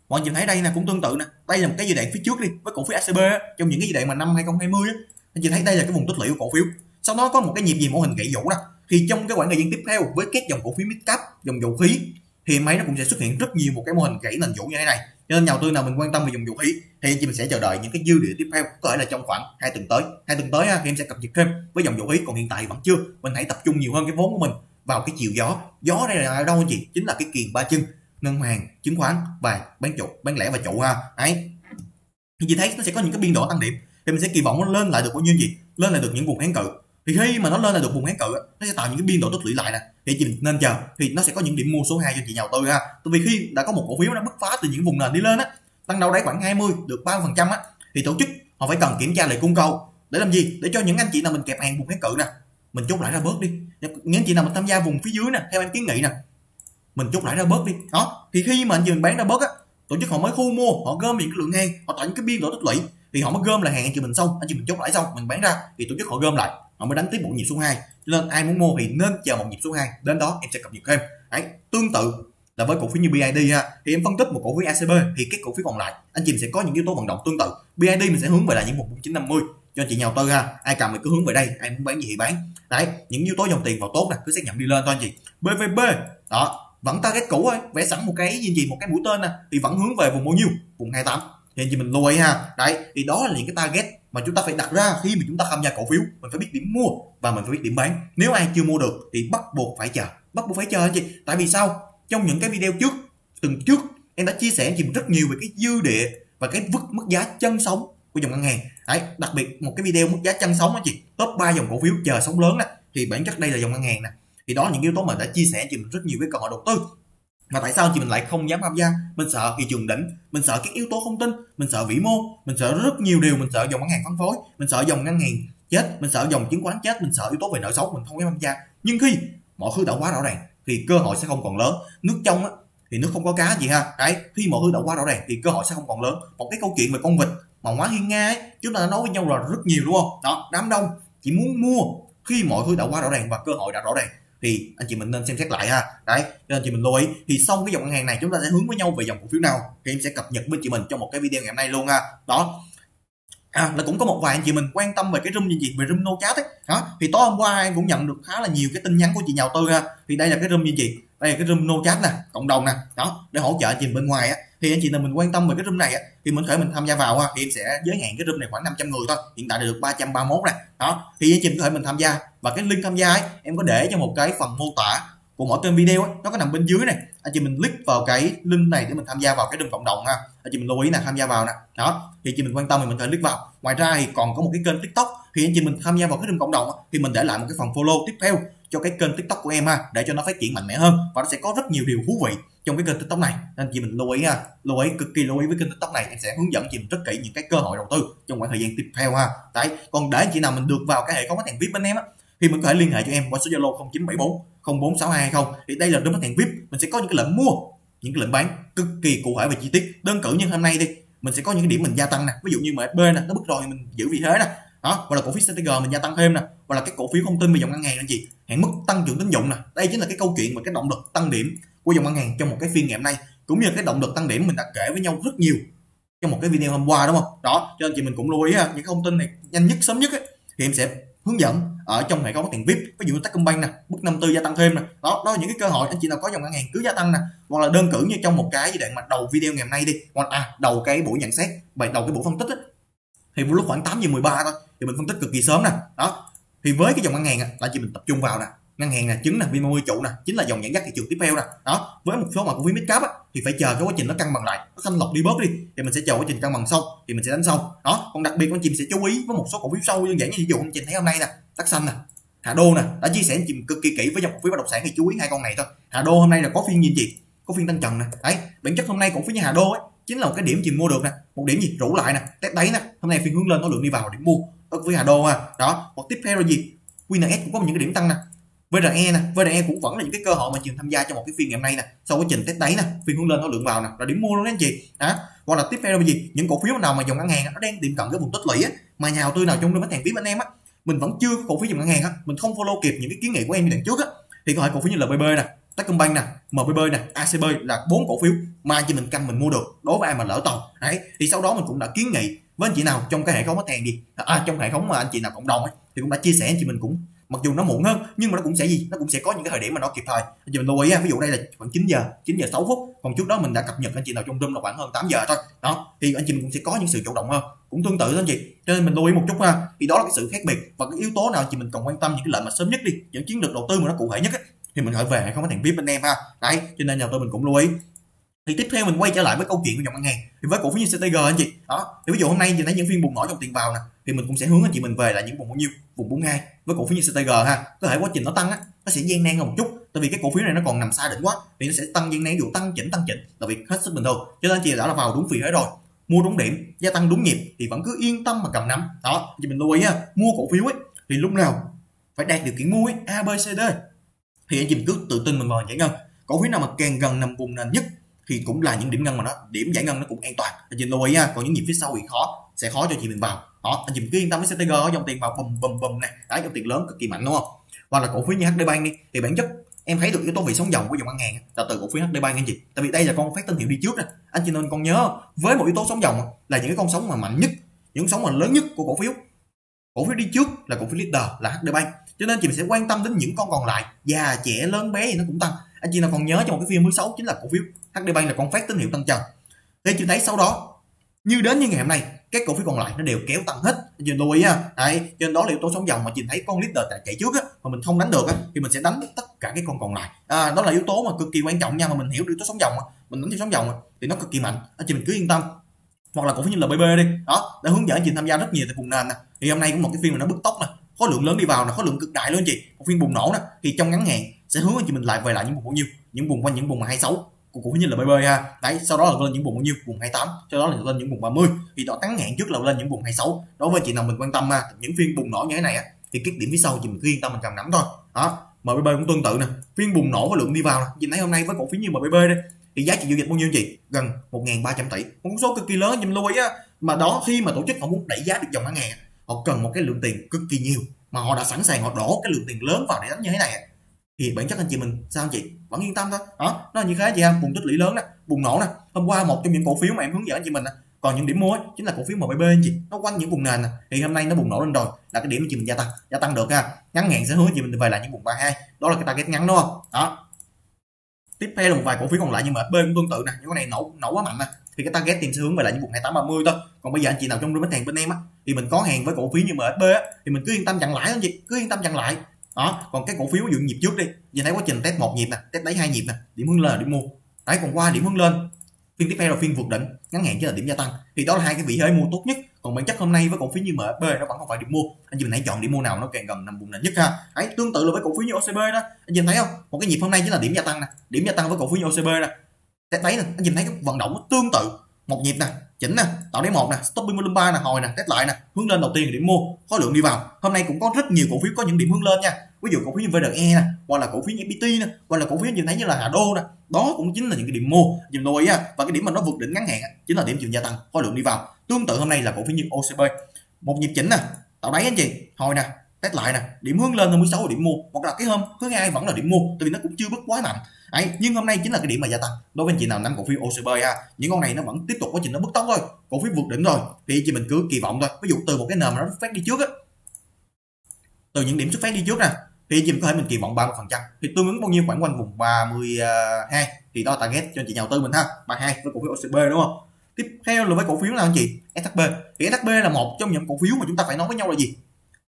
mọi người thấy đây là cũng tương tự nè, đây là một cái giai đoạn phía trước đi với cổ phiếu ACB á, trong những cái giai đoạn mà năm 2020 á, anh chị thấy đây là cái vùng tích lũy của cổ phiếu, sau đó có một cái nhịp gì mô hình gãy vũ nè. Thì trong cái khoảng thời gian tiếp theo với các dòng cổ phiếu midcap, dòng dầu khí thì máy nó cũng sẽ xuất hiện rất nhiều một cái mô hình gãy nền vũ như thế này. Cho nên nhà đầu tư nào mình quan tâm về dòng dầu khí thì anh chị mình sẽ chờ đợi những cái dư địa tiếp theo, có thể là trong khoảng 2 tuần tới. 2 tuần tới thì em sẽ cập nhật thêm với dòng dầu khí, còn hiện tại vẫn chưa. Mình hãy tập trung nhiều hơn cái vốn của mình vào cái chiều gió. Gió đây là đâu anh chị? Chính là cái kiềng ba chân ngân hàng, chứng khoán và bán lẻ và trụ ha. Đấy, anh chị thấy nó sẽ có những cái biên độ tăng điểm thì mình sẽ kỳ vọng nó lên lại được bao nhiêu gì? Lên lại được những vùng kháng cự. Thì khi mà nó lên là được vùng kháng cự, nó sẽ tạo những cái biên độ tích lũy lại nè, thì chị nên chờ, thì nó sẽ có những điểm mua số 2 cho chị nhà đầu tư ha. Tại vì khi đã có một cổ phiếu nó bứt phá từ những vùng nền đi lên á, tăng đâu đấy khoảng 20 được 30% á, thì tổ chức họ phải cần kiểm tra lại cung cầu để làm gì? Để cho những anh chị nào mình kẹp hàng vùng kháng cự nè, mình chốt lại ra bớt đi. Những anh chị nào mình tham gia vùng phía dưới nè, theo em kiến nghị nè, mình chốt lại ra bớt đi. Đó, thì khi mà anh chị mình bán ra bớt á, tổ chức họ mới khu mua, họ gom những cái lượng hàng, họ tạo những cái biên độ tích lũy, thì họ mới gom lại hàng anh chị mình xong, anh chị mình chốt lại xong, mình bán ra thì tổ chức họ gom lại, họ mới đánh tiếp một nhịp số 2. Cho nên ai muốn mua thì nên chờ một nhịp số 2, đến đó em sẽ cập nhật thêm. Đấy, tương tự là với cổ phiếu như BID ha, thì em phân tích một cổ phiếu ACB thì các cổ phiếu còn lại anh chị mình sẽ có những yếu tố vận động tương tự. BID mình sẽ hướng về là những 1950 cho anh chị nhà đầu tư ha, ai cầm thì cứ hướng về đây, ai muốn bán gì thì bán. Đấy, những yếu tố dòng tiền vào tốt nè, cứ xác nhận đi lên thôi anh chị. BVB đó, vẫn target cũ thôi, vẽ sẵn một cái gì, một cái mũi tên nè, thì vẫn hướng về vùng bao nhiêu, vùng 28. Thì anh chị mình lưu ý ha. Đấy, thì đó là những cái target mà chúng ta phải đặt ra khi mà chúng ta tham gia cổ phiếu. Mình phải biết điểm mua và mình phải biết điểm bán. Nếu ai chưa mua được thì bắt buộc phải chờ, anh chị. Tại vì sao? Trong những cái video trước, từng trước em đã chia sẻ anh chị rất nhiều về cái dư địa và cái mức giá chân sống của dòng ngân hàng. Đấy, đặc biệt một cái video mức giá chân sống anh chị, top 3 dòng cổ phiếu chờ sóng lớn nè, thì bản chất đây là dòng ngân hàng nè. Thì đó là những yếu tố mà đã chia sẻ anh chị mình rất nhiều với cơ hội đầu tư. Mà tại sao anh chị mình lại không dám tham gia? Mình sợ thị trường đỉnh, mình sợ các yếu tố không tin, mình sợ vĩ mô, mình sợ rất nhiều điều, mình sợ dòng ngân hàng phân phối, mình sợ dòng ngân hàng chết, mình sợ dòng chứng khoán chết, mình sợ yếu tố về nợ xấu, mình không dám tham gia. Nhưng khi mọi thứ đã quá rõ ràng thì cơ hội sẽ không còn lớn. Nước trong á thì nước không có cá gì ha. Đấy, khi mọi thứ đã quá rõ ràng thì cơ hội sẽ không còn lớn. Một cái câu chuyện về con vịt mà hóa Hiên Nga ấy, chúng ta đã nói với nhau rồi rất nhiều đúng không? Đó, đám đông chỉ muốn mua khi mọi thứ đã quá rõ ràng và cơ hội đã rõ ràng, thì anh chị mình nên xem xét lại ha. Đấy, nên anh chị mình lưu ý. Thì xong cái dòng ngân hàng này chúng ta sẽ hướng với nhau về dòng cổ phiếu nào thì em sẽ cập nhật với chị mình trong một cái video ngày hôm nay luôn ha. Đó, là cũng có một vài anh chị mình quan tâm về cái room như chị, về room no chat ấy. Đó, thì tối hôm qua em cũng nhận được khá là nhiều cái tin nhắn của chị nhà đầu tư ha. Thì đây là cái room như chị, đây là cái room no chat nè, cộng đồng nè. Đó, để hỗ trợ anh chị bên ngoài á. Thì anh chị nào mình quan tâm về cái room này á, thì mình có thể mình tham gia vào ha. Thì em sẽ giới hạn cái room này khoảng 500 người thôi, hiện tại được 331 này. Đó, thì anh chị có thể mình tham gia, và cái link tham gia ấy em có để cho một cái phần mô tả của mỗi kênh video ấy, nó có nằm bên dưới này. Anh chị mình click vào cái link này để mình tham gia vào cái room cộng đồng ha. Anh chị mình lưu ý là tham gia vào nè. Đó, thì chị mình quan tâm thì mình có thể click vào. Ngoài ra thì còn có một cái kênh TikTok, thì anh chị mình tham gia vào cái room cộng đồng ấy, thì mình để lại một cái phần follow tiếp theo cho cái kênh TikTok của em ha, để cho nó phát triển mạnh mẽ hơn, và nó sẽ có rất nhiều điều thú vị trong cái kênh TikTok này. Nên chị mình lưu ý ha, lưu ý cực kỳ lưu ý với kênh TikTok này, em sẽ hướng dẫn chị mình rất kỹ những cái cơ hội đầu tư trong khoảng thời gian tiếp theo ha. Đấy, còn để anh chị nào mình được vào cái hệ thống khách hàng VIP bên em á, thì mình có thể liên hệ cho em qua số Zalo 0974 046 220. Thì đây là đơn khách hàng VIP, mình sẽ có những cái lệnh mua, những cái lệnh bán cực kỳ cụ thể và chi tiết. Đơn cử như hôm nay đi, mình sẽ có những cái điểm mình gia tăng nè, ví dụ như MB nè, nó bứt rồi thì mình giữ vị thế nè. Đó, hoặc là cổ phiếu CTG mình gia tăng thêm nè, hoặc là các cổ phiếu không tin về dòng ngân hàng anh chị, hạn mức tăng trưởng tín dụng nè. Đây chính là cái câu chuyện mà cái động lực tăng điểm của dòng ngân hàng trong một cái phiên ngày hôm nay, cũng như cái động lực tăng điểm mình đã kể với nhau rất nhiều trong một cái video hôm qua đúng không? Đó, cho nên chị mình cũng lưu ý ha, những thông tin này nhanh nhất sớm nhất ấy, thì em sẽ hướng dẫn ở trong hệ thống tiền VIP, ví dụ như Techcombank nè, mức 54 gia tăng thêm nè. Đó, đó là những cái cơ hội anh chị nào có dòng ngân hàng cứ gia tăng nè, hoặc là đơn cử như trong một cái giai đoạn mà đầu video ngày hôm nay đi, hoặc đầu cái buổi nhận xét, đầu cái buổi phân tích ấy, thì một lúc khoảng 8:13 thôi thì mình phân tích cực kỳ sớm nè. Đó, thì với cái dòng ngân hàng là anh chị mình tập trung vào nè, ngân hàng là chính là Vin30 trụ nè, chính là dòng dẫn dắt thị trường tiếp theo nè. Đó, với một số mà cổ phiếu mid cap á, thì phải chờ cái quá trình nó cân bằng lại, nó thanh lọc đi bớt đi, thì mình sẽ chờ quá trình cân bằng xong thì mình sẽ đánh sau. Đó, còn đặc biệt anh chị sẽ chú ý với một số cổ phiếu sâu đơn giản như ví dụ anh chị thấy hôm nay nè, Tắc Xanh nè, Hà Đô nè, đã chia sẻ anh chị cực kỳ kỹ với dòng cổ phiếu bất động sản thì chú ý hai con này thôi. Hà Đô hôm nay là có phiên nhìn gì? Có phiên tăng trần nè. Đấy, bản chất hôm nay cổ phiếu như Hà Đô ấy chính là một cái điểm chị mua được nè, một điểm gì rủ lại nè, test đáy nè. Hôm nay phiên hướng lên nó lượng đi vào điểm mua ở với Hà Đô ha. Đó, còn tiếp theo là gì? QNS cũng có những cái điểm tăng nè. VRE nè, VRE cũng vẫn là những cái cơ hội mà chị tham gia cho một cái phiên ngày hôm nay nè, sau quá trình test đáy nè, phiên hướng lên nó lượng vào nè, là điểm mua luôn đó anh chị. Đó, hoặc là tiếp theo là gì? Những cổ phiếu nào mà dòng ngân hàng nó đang tiệm cận cái vùng tích lũy á, mà nhà đầu tư nào trong nhóm hàng VIP anh em á, mình vẫn chưa cổ phiếu dòng ngân hàng á, mình không follow kịp những cái kiến nghị của em như đằng trước á, thì có thể cổ phiếu như là BB nè, Techcombank nè, MBB nè, ACB là 4 cổ phiếu mà chị mình canh mình mua được đối với ai mà lỡ tàu. Đấy, thì sau đó mình cũng đã kiến nghị với anh chị nào trong cái hệ thống khách hàng gì, trong hệ thống mà anh chị nào cộng đồng ấy, thì cũng đã chia sẻ anh chị mình cũng mặc dù nó muộn hơn nhưng mà nó cũng sẽ gì, nó cũng sẽ có những cái thời điểm mà nó kịp thời. Anh chị mình lưu ý á, ví dụ đây là khoảng 9 giờ 6 phút, còn trước đó mình đã cập nhật anh chị nào trong room là khoảng hơn 8 giờ thôi. Đó, thì anh chị mình cũng sẽ có những sự chủ động hơn, cũng tương tự đó anh chị, cho nên mình lưu ý một chút ha. Thì đó là cái sự khác biệt và cái yếu tố nào anh chị mình cần quan tâm những cái lợi mà sớm nhất đi, những chiến lược đầu tư mà nó cụ thể nhất ấy, thì mình hỏi về hệ thống khách hàng VIP bên em ha. Đấy, cho nên nhà tôi mình cũng lưu ý. Thì tiếp theo mình quay trở lại với câu chuyện của dòng ngân hàng, thì với cổ phiếu như CTG anh chị đó, thì ví dụ hôm nay anh chị thấy những phiên bùng nổ dòng tiền vào nè, thì mình cũng sẽ hướng anh chị mình về lại những vùng bao nhiêu, vùng 42 với cổ phiếu như CTG ha. Có thể quá trình nó tăng á, nó sẽ gian nan hơn một chút, tại vì cái cổ phiếu này nó còn nằm xa đỉnh quá, thì nó sẽ tăng gian nan, dù tăng chỉnh là việc hết sức bình thường. Cho nên anh chị đã là vào đúng vị thế rồi, mua đúng điểm, gia tăng đúng nhịp thì vẫn cứ yên tâm mà cầm nắm. Đó, thì mình lưu ý ha, mua cổ phiếu ấy thì lúc nào phải đạt điều kiện mua ấy, ABCD, thì anh chị mình cứ tự tin mình vào giải ngân. Cổ phiếu nào mà càng gần nằm vùng nền nhất thì cũng là những điểm ngân mà nó điểm giải ngân nó cũng an toàn, anh chị lưu ý ha. Còn những nhịp phía sau thì khó, sẽ khó cho chị mình vào. Đó, anh chị mình cứ yên tâm với CTG, dòng tiền vào bùm này, đấy, dòng tiền lớn cực kỳ mạnh đúng không? Hoặc là cổ phiếu như HDBank đi, thì bản chất em thấy được yếu tố vị sóng dòng của dòng ngân hàng là từ cổ phiếu HDBank anh chị, tại vì đây là con phát tín hiệu đi trước nè, anh chị nên con nhớ với một yếu tố sóng dòng là những cái con sóng mà mạnh nhất, những sóng mà lớn nhất của cổ phiếu đi trước là cổ phiếu leader là HDBank, cho nên chị mình sẽ quan tâm đến những con còn lại, già trẻ lớn bé thì nó cũng tăng. Anh chị nào còn nhớ trong một cái phiên 16 chính là cổ phiếu HDBank là con phát tín hiệu tăng trần. Thì chị thấy sau đó như đến như ngày hôm nay các cổ phiếu còn lại nó đều kéo tăng hết, anh chị lưu ý ha. Đấy, trên đó là yếu tố sóng dòng mà chị thấy con leader tại chạy trước á, mà mình không đánh được á, thì mình sẽ đánh tất cả các con còn lại. Đó là yếu tố mà cực kỳ quan trọng nha, mà mình hiểu được yếu tố sóng dòng, mình đánh theo sóng dòng thì nó cực kỳ mạnh, anh chị mình cứ yên tâm. Hoặc là cổ phiếu như là BB đi, đó đã hướng dẫn anh chị tham gia rất nhiều tại vùng nền nè, thì hôm nay cũng một cái phiên mà nó bứt tốc nè, khối lượng lớn đi vào nè, khối lượng cực đại luôn anh chị, một phiên bùng nổ nè, thì trong ngắn hạn sẽ hướng anh chị mình lại về lại những vùng bao nhiêu, những vùng quanh những vùng 26 của cổ phiếu như là BB ha. Đấy, sau đó là lên những vùng bao nhiêu, vùng 28, sau đó là lên những vùng 30, thì đó ngắn hạn trước là lên những vùng 26. Đối với chị nào mình quan tâm ha, những phiên bùng nổ như thế này á, thì các điểm phía sau chị mình cứ yên tâm mình cầm nắm thôi. Đó, MBB cũng tương tự nè, phiên bùng nổ khối lượng đi vào nè, chị thấy hôm nay với cổ phiếu như MBB đây thì giá trị giao dịch bao nhiêu chị? Gần 1.300 tỷ, một con số cực kỳ lớn. Nhìn lưu ý á, mà đó khi mà tổ chức họ muốn đẩy giá được dòng ngân hàng, họ cần một cái lượng tiền cực kỳ nhiều mà họ đã sẵn sàng họ đổ cái lượng tiền lớn vào để đánh như thế này, thì bản chất anh chị mình sao anh chị vẫn yên tâm thôi. Đó, nó như thế chị ha, vùng tích lũy lớn nè, bùng nổ nè. Hôm qua một trong những cổ phiếu mà em hướng dẫn anh chị mình nè, còn những điểm mua ấy, chính là cổ phiếu MBB anh chị, nó quanh những vùng nền nè, thì hôm nay nó bùng nổ lên rồi là cái điểm anh chị mình gia tăng được ha. Ngắn hạn sẽ hướng chị mình về lại những vùng 32, đó là cái target ngắn đúng không? Đó, tiếp theo là một vài cổ phiếu còn lại, nhưng mà B cũng tương tự nè, những cái này nổ quá mạnh nè, thì cái target tìm hướng về lại những vùng 28-30 thôi. Còn bây giờ anh chị nào trong nhóm khách hàng bên em á, thì mình có hàng với cổ phiếu như MSB á, thì mình cứ yên tâm chặn lãi anh chị, cứ yên tâm chặn lãi. Đó, còn cái cổ phiếu ví dụ nhịp trước đi, giờ thấy quá trình test một nhịp nè, test đáy hai nhịp nè, điểm hướng lên là điểm mua. Đấy, còn qua điểm hướng lên, phiên tiếp theo là phiên vượt đỉnh, ngắn hạn chứ là điểm gia tăng, thì đó là hai cái vị thế mua tốt nhất. Còn bản chất hôm nay với cổ phiếu như MSB nó vẫn không phải điểm mua, anh chị mình hãy chọn điểm mua nào nó càng gần nằm vùng nền nhất ha. Đấy, tương tự là với cổ phiếu như OCB đó, anh chị thấy không, một cái nhịp hôm nay chính là điểm gia tăng nè, điểm gia tăng với cổ phiếu như OCB nè, test đáy nè, anh chị thấy cái vận động nó tương tự, một nhịp nè, chỉnh nè, tạo đáy một nè, stopping volume 3 nè, hồi nè, test lại nè, hướng lên đầu tiên là điểm mua, khối lượng đi vào. Hôm nay cũng có rất nhiều cổ phiếu có những điểm hướng lên nha, ví dụ cổ phiếu như VRE nè, hoặc là cổ phiếu như FPT nè, hoặc là cổ phiếu như thấy như là Hà Đô nè, đó cũng chính là những cái điểm mua. Dùm lưu ý ha, và cái điểm mà nó vượt đỉnh ngắn hạn chính là điểm chiều gia tăng, khối lượng đi vào. Tương tự hôm nay là cổ phiếu như OCB, một nhịp chỉnh nè, tạo đáy anh chị, hồi nè, test lại nè, điểm hướng lên 26 là điểm mua, hoặc là cái hôm thứ hai vẫn là điểm mua, tại vì nó cũng chưa bứt quá mạnh. Đấy, nhưng hôm nay chính là cái điểm mà gia tăng đối với anh chị nào nắm cổ phiếu OCB ha. Những con này nó vẫn tiếp tục quá trình nó bứt tốc thôi, cổ phiếu vượt đỉnh rồi thì chị mình cứ kỳ vọng thôi. Ví dụ từ một cái nền mà nó phát đi trước á, từ những điểm xuất phát đi trước nè, thì chị mình có thể mình kỳ vọng 30%, thì tương ứng bao nhiêu, khoảng quanh vùng 32, thì đó target cho chị nhà đầu tư mình ha, 32 với cổ phiếu OCB đúng không? Tiếp theo là với cổ phiếu nào anh chị? SHB. Thì SHB là một trong những cổ phiếu mà chúng ta phải nói với nhau là gì?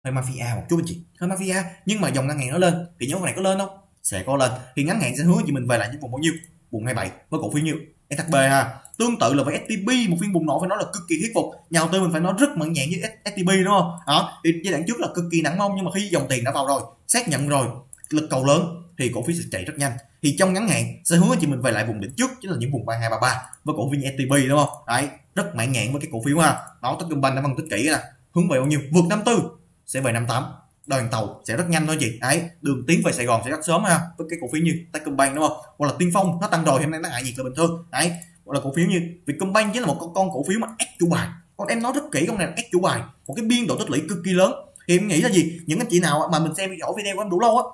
hơi mafia một chút anh chị, hơi mafia. Nhưng mà dòng ngân hàng nó lên thì nhóm này có lên không? Sẽ có lên. Thì ngắn hạn sẽ hướng chị mình về lại những vùng bao nhiêu? Vùng 27 với cổ phiếu nhiều SHB ha. Tương tự là với STB, một phiên bùng nổ phải nói là cực kỳ thuyết phục. Nhà đầu tư mình phải nói rất mẫn nhãn với STB đúng không? Đó, thì giai đoạn trước là cực kỳ nặng mông, nhưng mà khi dòng tiền đã vào rồi, xác nhận rồi, lực cầu lớn thì cổ phiếu sẽ chạy rất nhanh. Thì trong ngắn hạn sẽ hướng chị mình về lại vùng đỉnh trước, chính là những vùng 3233 với cổ phiếu như STB đúng không? Đấy, rất mẫn nhãn với cái cổ phiếu ha. Đó, Techcombank đã phân tích kỹ nè, hướng về bao nhiêu? Vượt 54 sẽ về 58. Đoàn tàu sẽ rất nhanh thôi chị. Đấy, đường tiến về Sài Gòn sẽ rất sớm ha, với cái cổ phiếu như Techcombank đúng không? Hoặc là Tiên Phong nó tăng rồi, hôm nay nó hạ nhiệt là bình thường. Đấy, hoặc là cổ phiếu như Vietcombank chính là một con cổ phiếu mà ép chủ bài. Con em nói rất kỹ con này là ép chủ bài, một cái biên độ tích lũy cực kỳ lớn. Thì em nghĩ là gì? Những anh chị nào mà mình xem dõi video của em đủ lâu á,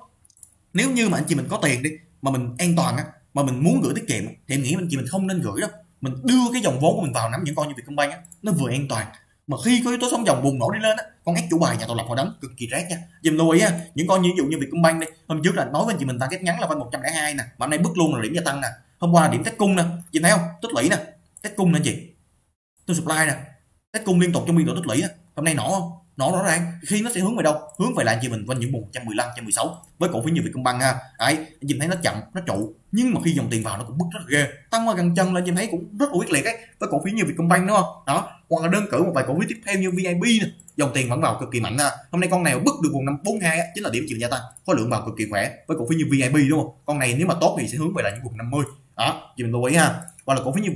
nếu như mà anh chị mình có tiền đi mà mình an toàn á, mà mình muốn gửi tiết kiệm thì em nghĩ anh chị mình không nên gửi đâu. Mình đưa cái dòng vốn của mình vào nắm những con như Vietcombank á, nó vừa an toàn. Mà khi có yếu tố sóng dòng bùng nổ đi lên á, con ép chủ bài nhà tạo lập họ đánh cực kỳ rác nha. Dùm lưu ý ha, những con như ví dụ như Vietcombank đi, hôm trước là nói với anh chị mình target ngắn là vay 102 nè, mà hôm nay bước luôn là điểm gia tăng nè. Hôm qua là điểm test cung nè, chị thấy không? Tích lũy nè, test cung nè chị. Tôi supply nè, test cung liên tục trong biên độ tích lũy nè. Hôm nay nổ không? Nổ rõ ràng. Khi nó sẽ hướng về đâu? Hướng về lại chị mình quanh những vùng 115, 116 với cổ phiếu như Vietcombank ha. Đấy, chị thấy nó chậm, nó trụ, nhưng mà khi dòng tiền vào nó cũng bứt rất ghê, tăng qua gần chân lên chị thấy cũng rất là quyết liệt ấy, với cổ phiếu như Vietcombank đúng không? Đó, hoặc là đơn cử một vài cổ phiếu tiếp theo như VIP nè, dòng tiền vẫn vào cực kỳ mạnh ha. Hôm nay con nào bứt được vùng 542 chính là điểm chịu gia tăng, khối lượng vào cực kỳ khỏe với cổ phiếu như VIP đúng không? Con này nếu mà tốt thì sẽ hướng về lại những vùng 50. Đó, chị mình lưu ý ha. Hoặc là cổ phiếu như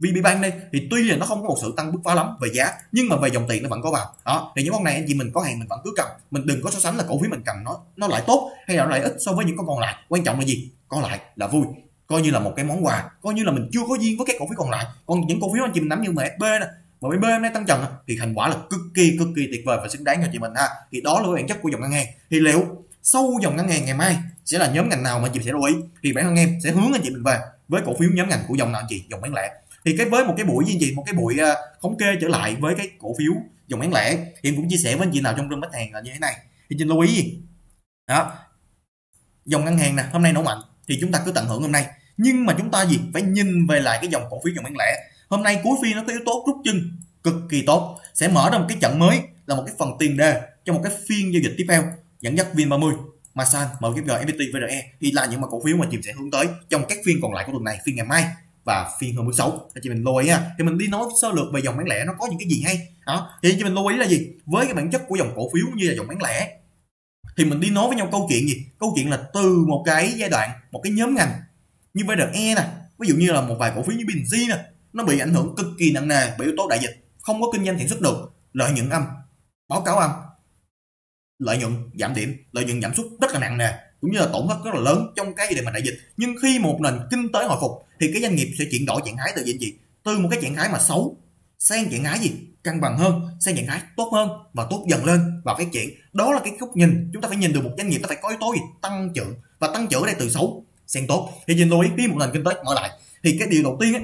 VPBank đây thì tuy là nó không có một sự tăng bứt phá lắm về giá, nhưng mà về dòng tiền nó vẫn có vào. Đó, thì những con này anh chị mình có hàng mình vẫn cứ cầm, mình đừng có so sánh là cổ phiếu mình cầm nó lại tốt hay là lại ít so với những con còn lại. Quan trọng là gì? Còn lại là vui, coi như là một cái món quà, coi như là mình chưa có duyên với các cổ phiếu còn lại. Còn những cổ phiếu anh chị mình nắm như MBB nè, MBB hôm nay tăng trần thì thành quả là cực kỳ tuyệt vời và xứng đáng cho chị mình ha. Thì đó là bản chất của dòng ngân hàng. Thì liệu sau dòng ngân hàng ngày mai sẽ là nhóm ngành nào mà anh chị sẽ lưu ý? Thì bản thân em sẽ hướng anh chị mình về với cổ phiếu nhóm ngành của dòng nào anh chị? Dòng bán lẻ. Thì cái với một cái buổi như vậy, một cái buổi thống kê trở lại với cái cổ phiếu dòng bán lẻ, thì em cũng chia sẻ với anh chị nào trong rừng bán hàng là như thế này. Thì xin lưu ý gì? Đó, dòng ngân hàng nè, hôm nay nổ mạnh thì chúng ta cứ tận hưởng hôm nay, nhưng mà chúng ta gì phải nhìn về lại cái dòng cổ phiếu dòng bán lẻ. Hôm nay cuối phiên nó có yếu tố rút chân cực kỳ tốt, sẽ mở ra một cái trận mới, là một cái phần tiền đề cho một cái phiên giao dịch tiếp theo, dẫn dắt VN30, Masan, MWG, FPT, VRE thì là những mà cổ phiếu mà chị sẽ hướng tới trong các phiên còn lại của tuần này, phiên ngày mai và phiên hôm 16. Thì chị mình lưu ý ha. Thì mình đi nói sơ lược về dòng bán lẻ nó có những cái gì hay. Đó, thì chị mình lưu ý là gì? Với cái bản chất của dòng cổ phiếu như là dòng bán lẻ thì mình đi nói với nhau câu chuyện gì? Câu chuyện là từ một cái giai đoạn, một cái nhóm ngành như VRE nè, ví dụ như là một vài cổ phiếu như BND nè, nó bị ảnh hưởng cực kỳ nặng nề bởi yếu tố đại dịch, không có kinh doanh sản xuất được, lợi nhuận âm, báo cáo âm, lợi nhuận giảm điểm, lợi nhuận giảm sút rất là nặng nề, cũng như là tổn thất rất là lớn trong cái đề mà đại dịch. Nhưng khi một nền kinh tế hồi phục thì cái doanh nghiệp sẽ chuyển đổi trạng thái từ gì? Từ một cái trạng thái mà xấu sang trạng thái gì? Cân bằng hơn, sang trạng thái tốt hơn và tốt dần lên và phát triển. Đó là cái góc nhìn chúng ta phải nhìn được một doanh nghiệp, ta phải có yếu tố gì? Tăng trưởng, và tăng trưởng ở đây từ xấu sang tốt. Thì nhìn lưu ý khi một nền kinh tế mở lại thì cái điều đầu tiên ấy,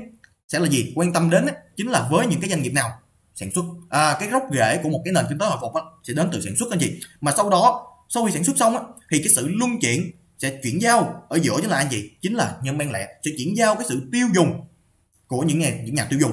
sẽ là gì? Quan tâm đến ấy, chính là với những cái doanh nghiệp nào sản xuất, cái gốc rễ của một cái nền kinh tế hồi phục sẽ đến từ sản xuất anh chị. Mà sau đó, sau khi sản xuất xong thì cái sự luân chuyển sẽ chuyển giao ở giữa chính là anh chị, chính là nhân bán lẻ sẽ chuyển giao cái sự tiêu dùng của những nhà tiêu dùng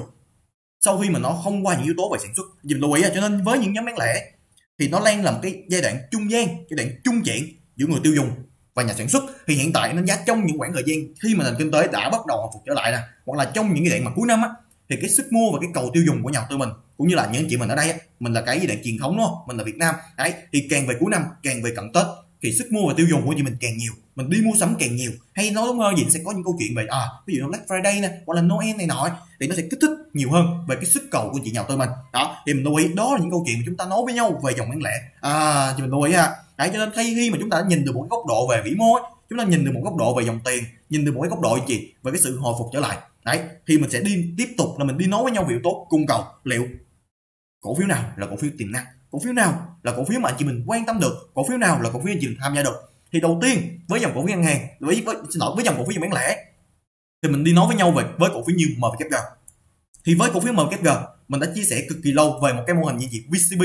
sau khi mà nó không qua những yếu tố về sản xuất. Dùm lưu ý cho nên với những nhóm bán lẻ thì nó đang làm cái giai đoạn trung gian, giai đoạn trung chuyển giữa người tiêu dùng và nhà sản xuất. Thì hiện tại nó giá trong những khoảng thời gian khi mà nền kinh tế đã bắt đầu hồi phục trở lại nè, hoặc là trong những giai đoạn mà cuối năm thì cái sức mua và cái cầu tiêu dùng của nhà đầu tư mình, cũng như là những chị mình ở đây mình là cái giai đoạn truyền thống đúng không? Mình là Việt Nam đấy, thì càng về cuối năm, càng về cận Tết thì sức mua và tiêu dùng của chị mình càng nhiều, mình đi mua sắm càng nhiều, hay nói đúng hơn gì sẽ có những câu chuyện về ví dụ Black Friday nè, hoặc là Noel này nọ, thì nó sẽ kích thích nhiều hơn về cái sức cầu của chị nhà đầu tư mình. Đó, thì mình lưu ý đó là những câu chuyện mà chúng ta nói với nhau về dòng bán lẻ. Chị mình lưu ý ha. Đấy, cho nên khi mà chúng ta đã nhìn được một góc độ về vĩ mô, chúng ta nhìn được một góc độ về dòng tiền, nhìn được một cái góc độ chị về cái sự hồi phục trở lại. Đấy, thì mình sẽ đi tiếp tục là mình đi nói với nhau về yếu tố cung cầu. Liệu cổ phiếu nào là cổ phiếu tiềm năng, cổ phiếu nào là cổ phiếu mà anh chị mình quan tâm được, cổ phiếu nào là cổ phiếu anh chị mình tham gia được. Thì đầu tiên với dòng cổ phiếu ngân hàng, với dòng cổ phiếu bán lẻ thì mình đi nói với nhau về với cổ phiếu như MWG. Thì với cổ phiếu MWG mình đã chia sẻ cực kỳ lâu về một cái mô hình như gì VCB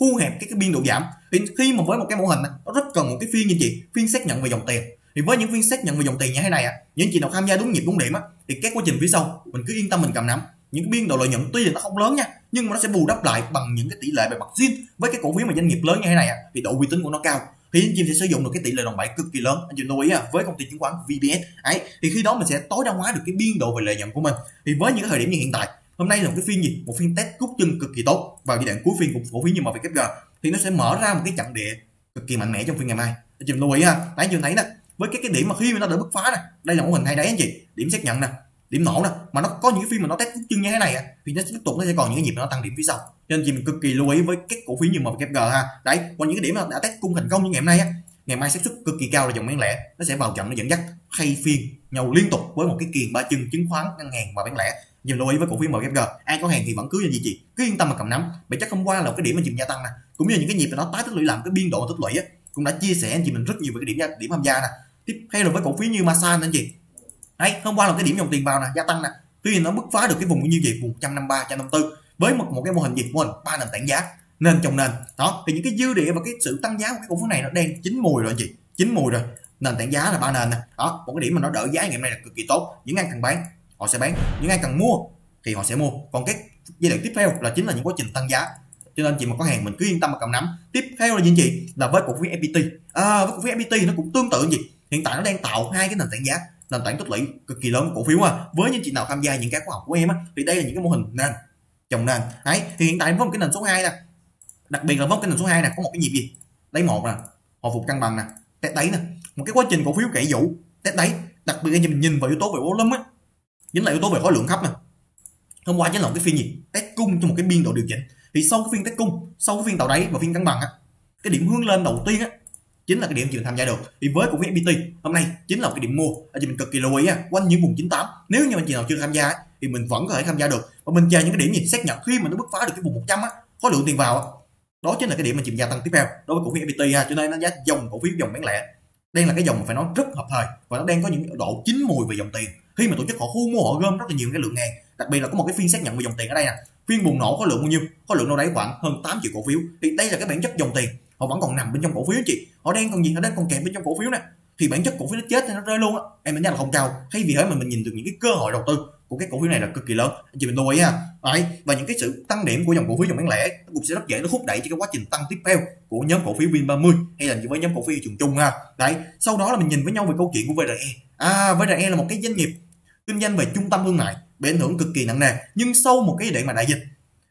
thu hẹp cái biên độ giảm. Thì khi mà với một cái mô hình này, nó rất cần một cái phiên như chị, phiên xác nhận về dòng tiền. Thì với những phiên xác nhận về dòng tiền như thế này những chị nào tham gia đúng nhịp đúng điểm thì các quá trình phía sau mình cứ yên tâm mình cầm nắm. Những cái biên độ lợi nhuận tuy là nó không lớn nha, nhưng mà nó sẽ bù đắp lại bằng những cái tỷ lệ về mặt zin với cái cổ phiếu mà doanh nghiệp lớn như thế này à, vì độ uy tín của nó cao thì anh chị sẽ sử dụng được cái tỷ lệ đòn bẩy cực kỳ lớn. Anh chị lưu ý à, với công ty chứng khoán VPS ấy thì khi đó mình sẽ tối đa hóa được cái biên độ về lợi nhuận của mình. Thì với những cái thời điểm như hiện tại, hôm nay là một cái phiên gì, một phiên test rút chân cực kỳ tốt vào giai đoạn cuối phiên của cổ phiếu như MWG, thì nó sẽ mở ra một cái chặng địa cực kỳ mạnh mẽ trong phiên ngày mai. Anh chị lưu ý ha, nãy chưa thấy nè, với cái điểm mà khi mà nó đã bứt phá này, đây là mô hình hay đấy anh chị, điểm xác nhận nè, điểm nổ nè, mà nó có những phiên mà nó test rút chân như thế này thì nó sẽ tiếp tục, nó sẽ còn những cái nhịp nó tăng điểm phía sau. Cho nên chị mình cực kỳ lưu ý với các cổ phiếu như MWG ha. Đấy, còn những cái điểm mà đã test cung thành công như ngày hôm nay ngày mai xác suất cực kỳ cao là dòng bán lẻ nó sẽ vào trận, nó dẫn dắt thay phiên nhau liên tục với một cái kiềng ba chân chứng khoán, ngân hàng và bán lẻ. Dùm lưu ý với cổ phiếu MWG, ai có hàng thì vẫn cứ như gì chị, cứ yên tâm mà cầm nắm. Bởi chắc hôm qua là cái điểm mà dùm gia tăng nè, cũng như những cái nhịp mà nó tái tích lũy làm cái biên độ tích lũy cũng đã chia sẻ anh chị mình rất nhiều về cái điểm tham gia nè. Tiếp theo là với cổ phiếu như Masan anh chị, đấy hôm qua là cái điểm dòng tiền vào nè, gia tăng nè, tuy nhiên nó bứt phá được cái vùng như gì, vùng 153, 154 với một cái mô hình gì, mô hình ba nền tảng giá nên trong nền đó, thì những cái dư địa và cái sự tăng giá của cái cổ phiếu này nó đang chín mùi rồi anh chị, chín mùi rồi. Nền tảng giá là ba nền nè đó, một cái điểm mà nó đỡ giá ngày hôm nay là cực kỳ tốt. Những ai cần bán họ sẽ bán, những ai cần mua thì họ sẽ mua, còn cái giai đoạn tiếp theo là chính là những quá trình tăng giá. Cho nên chị mà có hàng mình cứ yên tâm mà cầm nắm. Tiếp theo là gì chị, là với cổ phiếu FPT, với cổ phiếu FPT nó cũng tương tự gì, hiện tại nó đang tạo hai cái nền tảng giá, nền tảng tích lũy cực kỳ lớn cổ phiếu với những chị nào tham gia những cái khóa học của em thì đây là những cái mô hình nền chồng nền ấy. Thì hiện tại với một cái nền số 2 nè, đặc biệt là với cái nền số 2 nè, có một cái nhịp gì đấy, một nè hồi phục cân bằng nè, test đáy nè, một cái quá trình cổ phiếu cậy vũ test đáy. Đặc biệt là mình nhìn vào yếu tố về volume chính là yếu tố về khối lượng khắp nè, hôm qua chính là một cái phiên gì test cung cho một cái biên độ điều chỉnh. Thì sau cái phiên test cung, sau cái phiên tạo đáy và phiên cân bằng cái điểm hướng lên đầu tiên chính là cái điểm mình tham gia được. Thì với cổ phiếu FPT hôm nay chính là một cái điểm mua, anh chị mình cực kỳ lưu ý quanh những vùng 98. Nếu như anh chị nào chưa tham gia thì mình vẫn có thể tham gia được, và mình chờ những cái điểm gì xác nhận khi mà nó bứt phá được cái vùng 100 khối lượng tiền vào đó chính là cái điểm mà chìm gia tăng tiếp theo đối với cổ phiếu FPT Cho nên nó giá dòng cổ phiếu dòng bán lẻ đây là cái dòng mà phải nói rất hợp thời, và nó đang có những độ chín mùi về dòng tiền khi mà tổ chức họ thu mua, họ gom rất là nhiều cái lượng hàng. Đặc biệt là có một cái phiên xác nhận về dòng tiền ở đây nè, phiên bùng nổ khối lượng bao nhiêu, khối lượng đâu đấy khoảng hơn 8 triệu cổ phiếu. Thì đây là cái bản chất dòng tiền, họ vẫn còn nằm bên trong cổ phiếu chị, họ đang còn gì, họ đang còn kẹt bên trong cổ phiếu này, thì bản chất cổ phiếu nó chết thì nó rơi luôn em đánh giá là không cao. Thay vì thế mà mình nhìn được những cái cơ hội đầu tư của cái cổ phiếu này là cực kỳ lớn, anh chị mình lưu ý đấy. Và những cái sự tăng điểm của dòng cổ phiếu dòng bán lẻ nó cũng sẽ rất dễ nó thúc đẩy cho cái quá trình tăng tiếp theo của nhóm cổ phiếu VN30 hay là với nhóm cổ phiếu trường chung đấy. Sau đó là mình nhìn với nhau về câu chuyện của VRE. VRE là một cái doanh nghiệp kinh doanh về trung tâm thương mại bị ảnh hưởng cực kỳ nặng nề, nhưng sau một cái đại mà đại dịch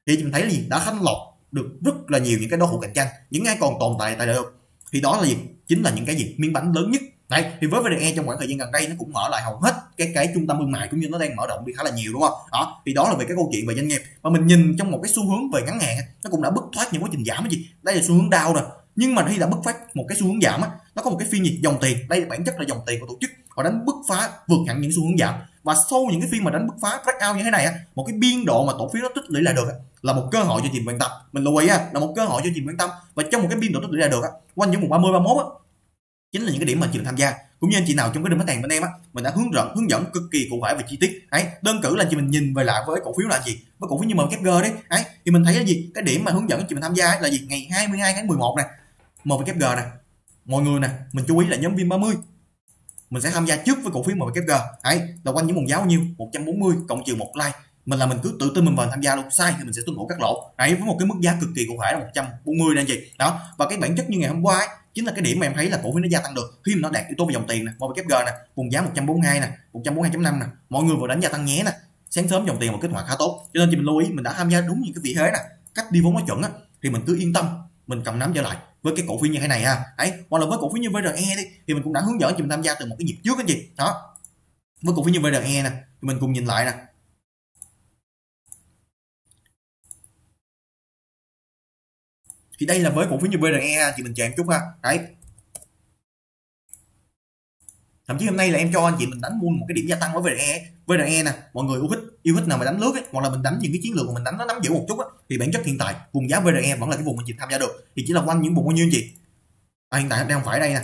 thì mình thấy là gì, đã thanh lọc được rất là nhiều những cái đối thủ cạnh tranh, những ai còn tồn tại tại đại lục thì đó là gì, chính là những cái gì miếng bánh lớn nhất đấy. Thì với VRE trong khoảng thời gian gần đây nó cũng mở lại hầu hết cái trung tâm thương mại, cũng như nó đang mở rộng đi khá là nhiều đúng không đó. Thì đó là về cái câu chuyện về doanh nghiệp. Và mình nhìn trong một cái xu hướng về ngắn hạn nó cũng đã bứt thoát những quá trình giảm gì, đây là xu hướng down rồi, nhưng mà khi đã bứt phát một cái xu hướng giảm nó có một cái phiên gì dòng tiền, đây là bản chất là dòng tiền của tổ chức họ đánh bứt phá vượt hẳn những xu hướng giảm. Và sau những cái phiên mà đánh bứt phá breakout như thế này một cái biên độ mà cổ phiếu nó tích lũy lại được là một cơ hội cho chị quan tâm, mình lưu ý là một cơ hội cho chị quan tâm. Và trong một cái biên độ tích lũy lại được quanh những vùng 30, 31 chính là những cái điểm mà chị tham gia. Cũng như anh chị nào trong cái đường bán hàng bên em mình đã hướng dẫn cực kỳ cụ thể về chi tiết ấy. Đơn cử là chị mình nhìn về lại với cổ phiếu là gì, với cổ phiếu như MWG đấy ấy, thì mình thấy là gì, cái điểm mà hướng dẫn chị mình tham gia là gì, ngày 22 tháng 11 này MWG này, mọi người nè mình chú ý là nhóm VN30 mình sẽ tham gia trước với cổ phiếu MWG ấy, là quanh những vùng giá bao nhiêu 140 cộng trừ 1 like. Mình cứ tự tin mình vào tham gia luôn, sai thì mình sẽ tuân thủ các lỗ ấy, với một cái mức giá cực kỳ cụ thể là 140 nên chị đó. Và cái bản chất như ngày hôm qua chính là cái điểm mà em thấy là cổ phiếu nó gia tăng được khi mà nó đạt yếu tố về dòng tiền nè, MWG nè, vùng giá 142 nè, 142.5 nè, mọi người vừa đánh gia tăng nhé nè, sáng sớm dòng tiền một kích hoạt khá tốt. Cho nên chị mình lưu ý mình đã tham gia đúng những cái vị thế nè, cách đi vốn nó chuẩn thì mình cứ yên tâm mình cầm nắm trở lại với cái cổ phiếu như thế này ấy. Hoặc là với cổ phiếu như VRE đi thì mình cũng đã hướng dẫn chị mình tham gia từ một cái nhịp trước anh chị đó. Với cổ phiếu như VRE nè thì mình cùng nhìn lại nè, thì đây là với cổ phiếu như VRE chị mình chờ em chút đấy. Thậm chí hôm nay là em cho anh chị mình đánh mua một cái điểm gia tăng với VRE nè, mọi người yêu thích nào mà đánh lướt hoặc là mình đánh những cái chiến lược mà mình đánh nó nắm giữ một chút thì bản chất hiện tại vùng giá VRE vẫn là cái vùng mình chị tham gia được, thì chỉ là quanh những vùng bao nhiêu anh chị hiện tại đang phải đây nè,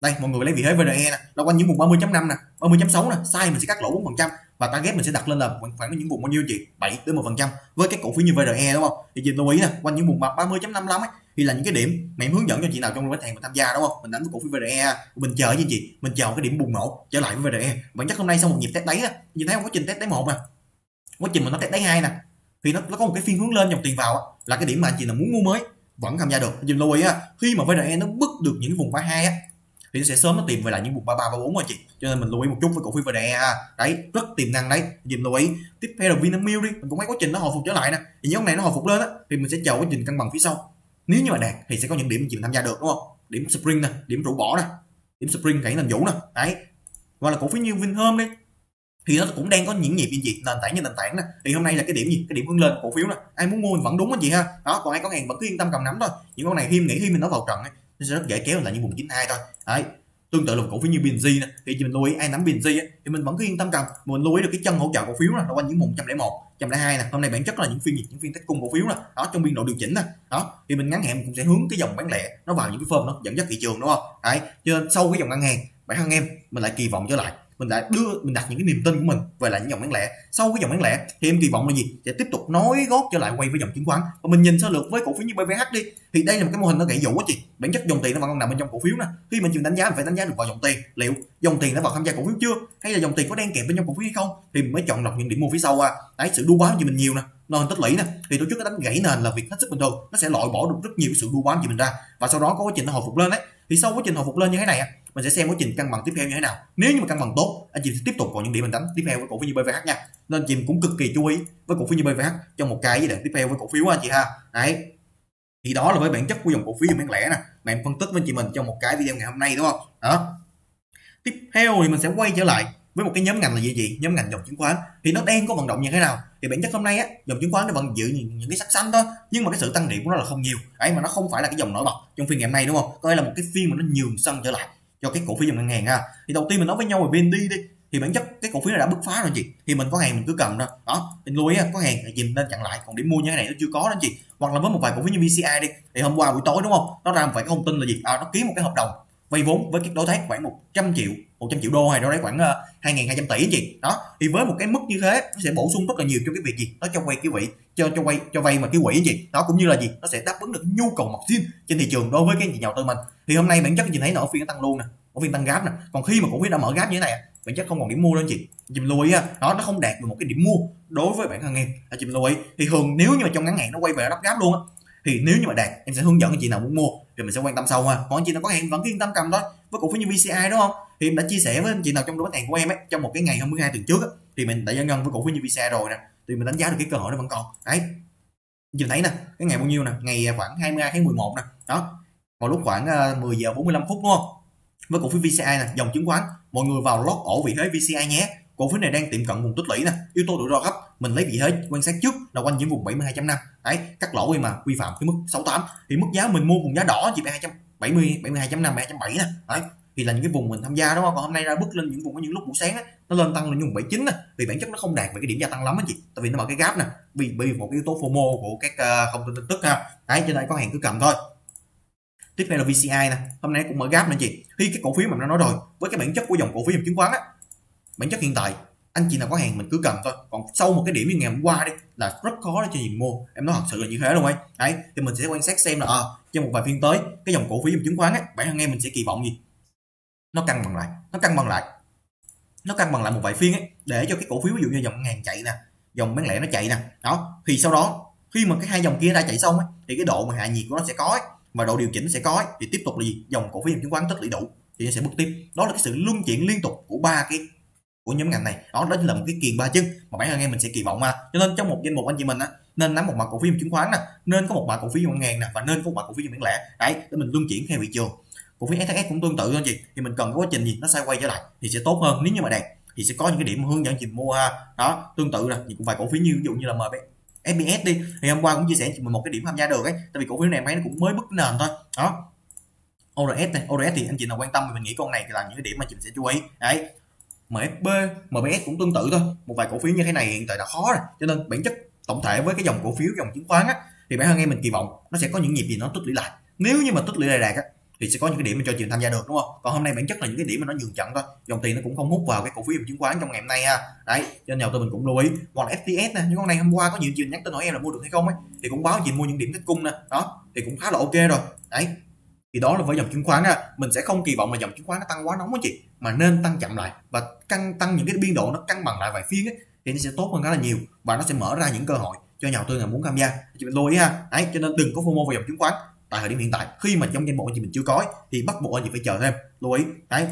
đây mọi người lấy vị thế VRE nè là quanh những vùng 30.5 nè, 30.6 nè, sai mình sẽ cắt lỗ 4% và target mình sẽ đặt lên là khoảng những vùng bao nhiêu chị, 7 đến 10% với các cổ phiếu như VRE đúng không. Thì chị lưu ý nè, quanh những vùng 30.55 thì là những cái điểm mà em hướng dẫn cho chị nào trong bán hàng mình tham gia đúng không, mình đánh với cổ phiếu VRE mình chờ như chị, mình chờ cái điểm bùng nổ trở lại với VRE. Bản chất hôm nay sau một nhịp test đáy nhìn thấy không, quá trình test đáy một quá trình mà nó test đáy hai nè, thì nó có một cái phiên hướng lên dòng tiền vào á, là cái điểm mà anh chị là muốn mua mới vẫn tham gia được. Dùm lưu ý á, khi mà VRE nó bứt được những vùng 32 á thì nó sẽ sớm nó tìm về lại những vùng 33, 34 anh chị, cho nên mình lưu ý một chút với cổ phiếu VRE ha. Đấy, rất tiềm năng đấy, dùm lưu ý. Tiếp theo là Vinamilk đi, mình cũng thấy quá trình nó hồi phục trở lại nè. Thì nhóm này nó hồi phục lên á thì mình sẽ chờ quá trình cân bằng phía sau. Nếu như mà đạt thì sẽ có những điểm mình tham gia được, đúng không? Điểm spring nè, điểm rũ bỏ nè, điểm spring gãy làm vũ nè. Đấy. Hoặc là cổ phiếu như Vinhomes đi, thì nó cũng đang có những nhịp như vậy, nền tảng như nền tảng nè. Thì hôm nay là cái điểm gì? Cái điểm hướng lên cổ phiếu nè. Ai muốn mua mình vẫn đúng anh chị ha. Đó, còn ai có hàng vẫn cứ yên tâm cầm nắm thôi. Những con này khi nghĩ khi mình nó vào trận ấy, nó sẽ rất dễ kéo lại những vùng 92 thôi. Đấy. Tương tự là cổ phiếu như BND nè, thì mình lưu ý ai nắm BND thì mình vẫn cứ yên tâm cầm. Mình lưu ý được cái chân hỗ trợ cổ phiếu là quanh những vùng 101, 102 nè. Hôm nay bản chất là những phiên gì? Những phiên tách cung cổ phiếu nè. Đó, trong biên độ điều chỉnh nè. Đó, thì mình ngắn hạn cũng sẽ hướng cái dòng bán lẻ nó vào những cái form nó dẫn dắt thị trường, đúng không? Đấy, cho nên sau cái dòng ngân hàng, bản thân em mình lại kỳ vọng trở lại, mình lại đưa mình đặt những cái niềm tin của mình về lại những dòng bán lẻ. Sau cái dòng bán lẻ thì em kỳ vọng là gì? Sẽ tiếp tục nối gót trở lại quay với dòng chứng khoán. Và mình nhìn sơ lược với cổ phiếu như BVH đi, thì đây là một cái mô hình nó gãy vũ quá chị. Bản chất dòng tiền nó vẫn còn nằm bên trong cổ phiếu nè. Khi mình chịu đánh giá mình phải đánh giá được vào dòng tiền, liệu dòng tiền đã vào tham gia cổ phiếu chưa, hay là dòng tiền có đang kẹp bên trong cổ phiếu hay không, thì mình mới chọn lọc những điểm mua phía sau qua. Đấy, sự đu bám gì mình nhiều nè, nền tích lũy nè, thì tổ chức nó đánh gãy nền là việc hết sức bình thường, nó sẽ loại bỏ được rất nhiều sự đu bám gì mình ra. Và sau đó có quá trình nó hồi phục lên đấy, thì sau quá trình hồi phục lên như thế này mình sẽ xem quá trình cân bằng tiếp theo như thế nào. Nếu như mà cân bằng tốt, anh chị sẽ tiếp tục có những điểm mình đánh tiếp theo với cổ phiếu như BVH nha. Nên chị cũng cực kỳ chú ý với cổ phiếu như BVH trong một cái giai đoạn tiếp theo với cổ phiếu anh chị ha. Đấy, thì đó là với bản chất của dòng cổ phiếu dòng bán lẻ nè, mà em phân tích với chị mình trong một cái video ngày hôm nay, đúng không? Đó, tiếp theo thì mình sẽ quay trở lại với một cái nhóm ngành là gì chị? Nhóm ngành dòng chứng khoán thì nó đang có vận động như thế nào? Thì bản chất hôm nay á, dòng chứng khoán nó vẫn giữ những cái sắc xanh thôi, nhưng mà cái sự tăng điểm của nó là không nhiều ấy, mà nó không phải là cái dòng nổi bật trong phiên ngày hôm nay, đúng không? Coi là một cái phiên mà nó nhường sân trở lại cho cái cổ phiếu dòng ngân hàng ha. Thì đầu tiên mình nói với nhau về BND đi, thì bản chất cái cổ phiếu này đã bứt phá rồi chị, thì mình có hàng mình cứ cầm ra. Đó, mình lưu ý có hàng thì dìm lên chặn lại, còn điểm mua như thế này nó chưa có đó anh chị. Hoặc là với một vài cổ phiếu như VCI đi, thì hôm qua buổi tối, đúng không, nó ra một vài cái thông tin là gì, nó ký một cái hợp đồng vay vốn với các đối tác khoảng 100 triệu đô hay đâu đấy khoảng 2.200 tỷ anh chị. Đó, thì với một cái mức như thế nó sẽ bổ sung rất là nhiều cho cái việc gì, nó cho vay cái quỹ, cho vay mà cái quỹ anh chị. Đó, cũng như là gì, nó sẽ đáp ứng được nhu cầu margin trên thị trường đối với cái nhà đầu tư mình. Thì hôm nay bản chất anh chị thấy nó ở phiên tăng luôn nè, ở phiên tăng gáp nè. Còn khi mà cổ phiếu đã mở gáp như thế này, bản chất không còn điểm mua đâu anh chị. Dùm lưu ý nó không đạt được một cái điểm mua đối với bản thân em. Dùm lưu ý thì thường nếu như mà trong ngắn hạn nó quay về đắp gáp luôn á, thì nếu như mà đạt em sẽ hướng dẫn anh chị nào muốn mua thì mình sẽ quan tâm sau ha. Còn anh chị nào có hẹn vẫn yên tâm cầm đó. Với cổ phiếu như VCI, đúng không, thì em đã chia sẻ với anh chị nào trong đội bán hàng của em ấy, trong một cái ngày 22 tuần trước ấy, thì mình đã giao ngân với cổ phiếu như VCI rồi nè, thì mình đánh giá được cái cơ hội nó vẫn còn. Đấy, nhìn thấy nè, cái ngày bao nhiêu nè, ngày khoảng 22 tháng 11 nè. Đó, vào lúc khoảng 10 giờ 45 phút, đúng không, với cổ phiếu VCI nè, dòng chứng khoán mọi người vào lót ổ vị thế VCI nhé. Cổ phiếu này đang tiệm cận vùng tích lũy nè, yếu tố rủi ro thấp, mình lấy vị thế quan sát trước là quanh những vùng 72.5. Đấy, cắt lỗ khi mà vi phạm cái mức 68 thì mức giá mình mua vùng giá đỏ chỉ 270, 72.5, 270 nè. Đấy, thì là những cái vùng mình tham gia, đúng không? Còn hôm nay ra bứt lên những vùng có những lúc buổi sáng á, nó lên tăng lên những vùng 79 nè, vì bản chất nó không đạt về cái điểm gia tăng lắm á chị, tại vì nó mở cái gap nè, vì một cái yếu tố FOMO của các thông tin tin tức ha. Đấy, cho nên có hàng cứ cầm thôi. Tiếp theo là VCI nè, hôm nay cũng mở gap nè chị. Khi cái cổ phiếu mà nó nói rồi, với cái bản chất của dòng cổ phiếu dòng chứng khoán á, bản chất hiện tại anh chị nào có hàng mình cứ cầm thôi. Còn sau một cái điểm như ngày hôm qua đi là rất khó để cho nhìn mua, em nói thật sự là như thế luôn ấy. Đấy, thì mình sẽ quan sát xem là trong một vài phiên tới cái dòng cổ phiếu dòng chứng khoán á, bản thân em mình sẽ kỳ vọng gì, nó cân bằng lại, một vài phiên ấy, để cho cái cổ phiếu ví dụ như dòng ngân hàng chạy nè, dòng bán lẻ nó chạy nè. Đó, thì sau đó khi mà cái hai dòng kia đã chạy xong ấy, thì cái độ mà hạ nhiệt của nó sẽ có ấy, và độ điều chỉnh sẽ có ấy, thì tiếp tục là gì, dòng cổ phiếu dòng chứng khoán tích lũy đủ thì nó sẽ bước tiếp. Đó là cái sự luân chuyển liên tục của ba cái của nhóm ngành này. Đó, đó chính là một cái kiềng ba chân mà bản thân em mình sẽ kỳ vọng ha. Cho nên trong một danh mục anh chị mình á, nên nắm một mặt cổ phiếu chứng khoán nè, nên có một mặt cổ phiếu ngân hàng nè, và nên có một mặt cổ phiếu bán lẻ. Đấy, để mình luân chuyển theo thị trường. Cổ phiếu SHS cũng tương tự thôi chị, thì mình cần có quá trình gì nó xoay quay trở lại thì sẽ tốt hơn. Nếu như mà đạt thì sẽ có những cái điểm hướng dẫn chị mua ha. Đó, tương tự nè, cũng vài cổ phiếu như ví dụ như là MBS, MBS đi, thì hôm qua cũng chia sẻ chị mình một cái điểm tham gia được ấy, tại vì cổ phiếu này em thấy nó cũng mới bứt nền thôi. Đó, ORS này, ORS thì anh chị nào quan tâm thì mình nghĩ con này thì là những cái điểm mà chị sẽ chú ý. Đấy, MFB, MBS cũng tương tự thôi. Một vài cổ phiếu như thế này hiện tại đã khó rồi, cho nên bản chất tổng thể với cái dòng cổ phiếu dòng chứng khoán á, thì bản thân em mình kỳ vọng nó sẽ có những nhịp gì nó tích lũy lại. Nếu như mà tích lũy lại đạt á, thì sẽ có những cái điểm mà cho chị tham gia được, đúng không? Còn hôm nay bản chất là những cái điểm mà nó nhường trận thôi, dòng tiền nó cũng không hút vào cái cổ phiếu dòng chứng khoán trong ngày hôm nay ha. Đấy, cho nên tụi mình cũng lưu ý. Hoặc là FTS nè, những con này hôm qua có nhiều chị nhắn tin hỏi em là mua được hay không ấy, thì cũng báo chị mua những điểm thích cung nè. Đó, thì cũng khá là ok rồi. Đấy, thì đó là với dòng chứng khoán á, mình sẽ không kỳ vọng là dòng chứng khoán nó tăng quá nóng á chị, mà nên tăng chậm lại và tăng những cái biên độ nó cân bằng lại vài phiên ấy, thì nó sẽ tốt hơn khá là nhiều, và nó sẽ mở ra những cơ hội cho nhà đầu tư là muốn tham gia chị mình lưu ý ha. Đấy, cho nên đừng có FOMO vào dòng chứng khoán tại thời điểm hiện tại, khi mà trong danh mục anh chị mình chưa có thì bắt buộc anh chị phải chờ thêm, lưu ý. Đấy,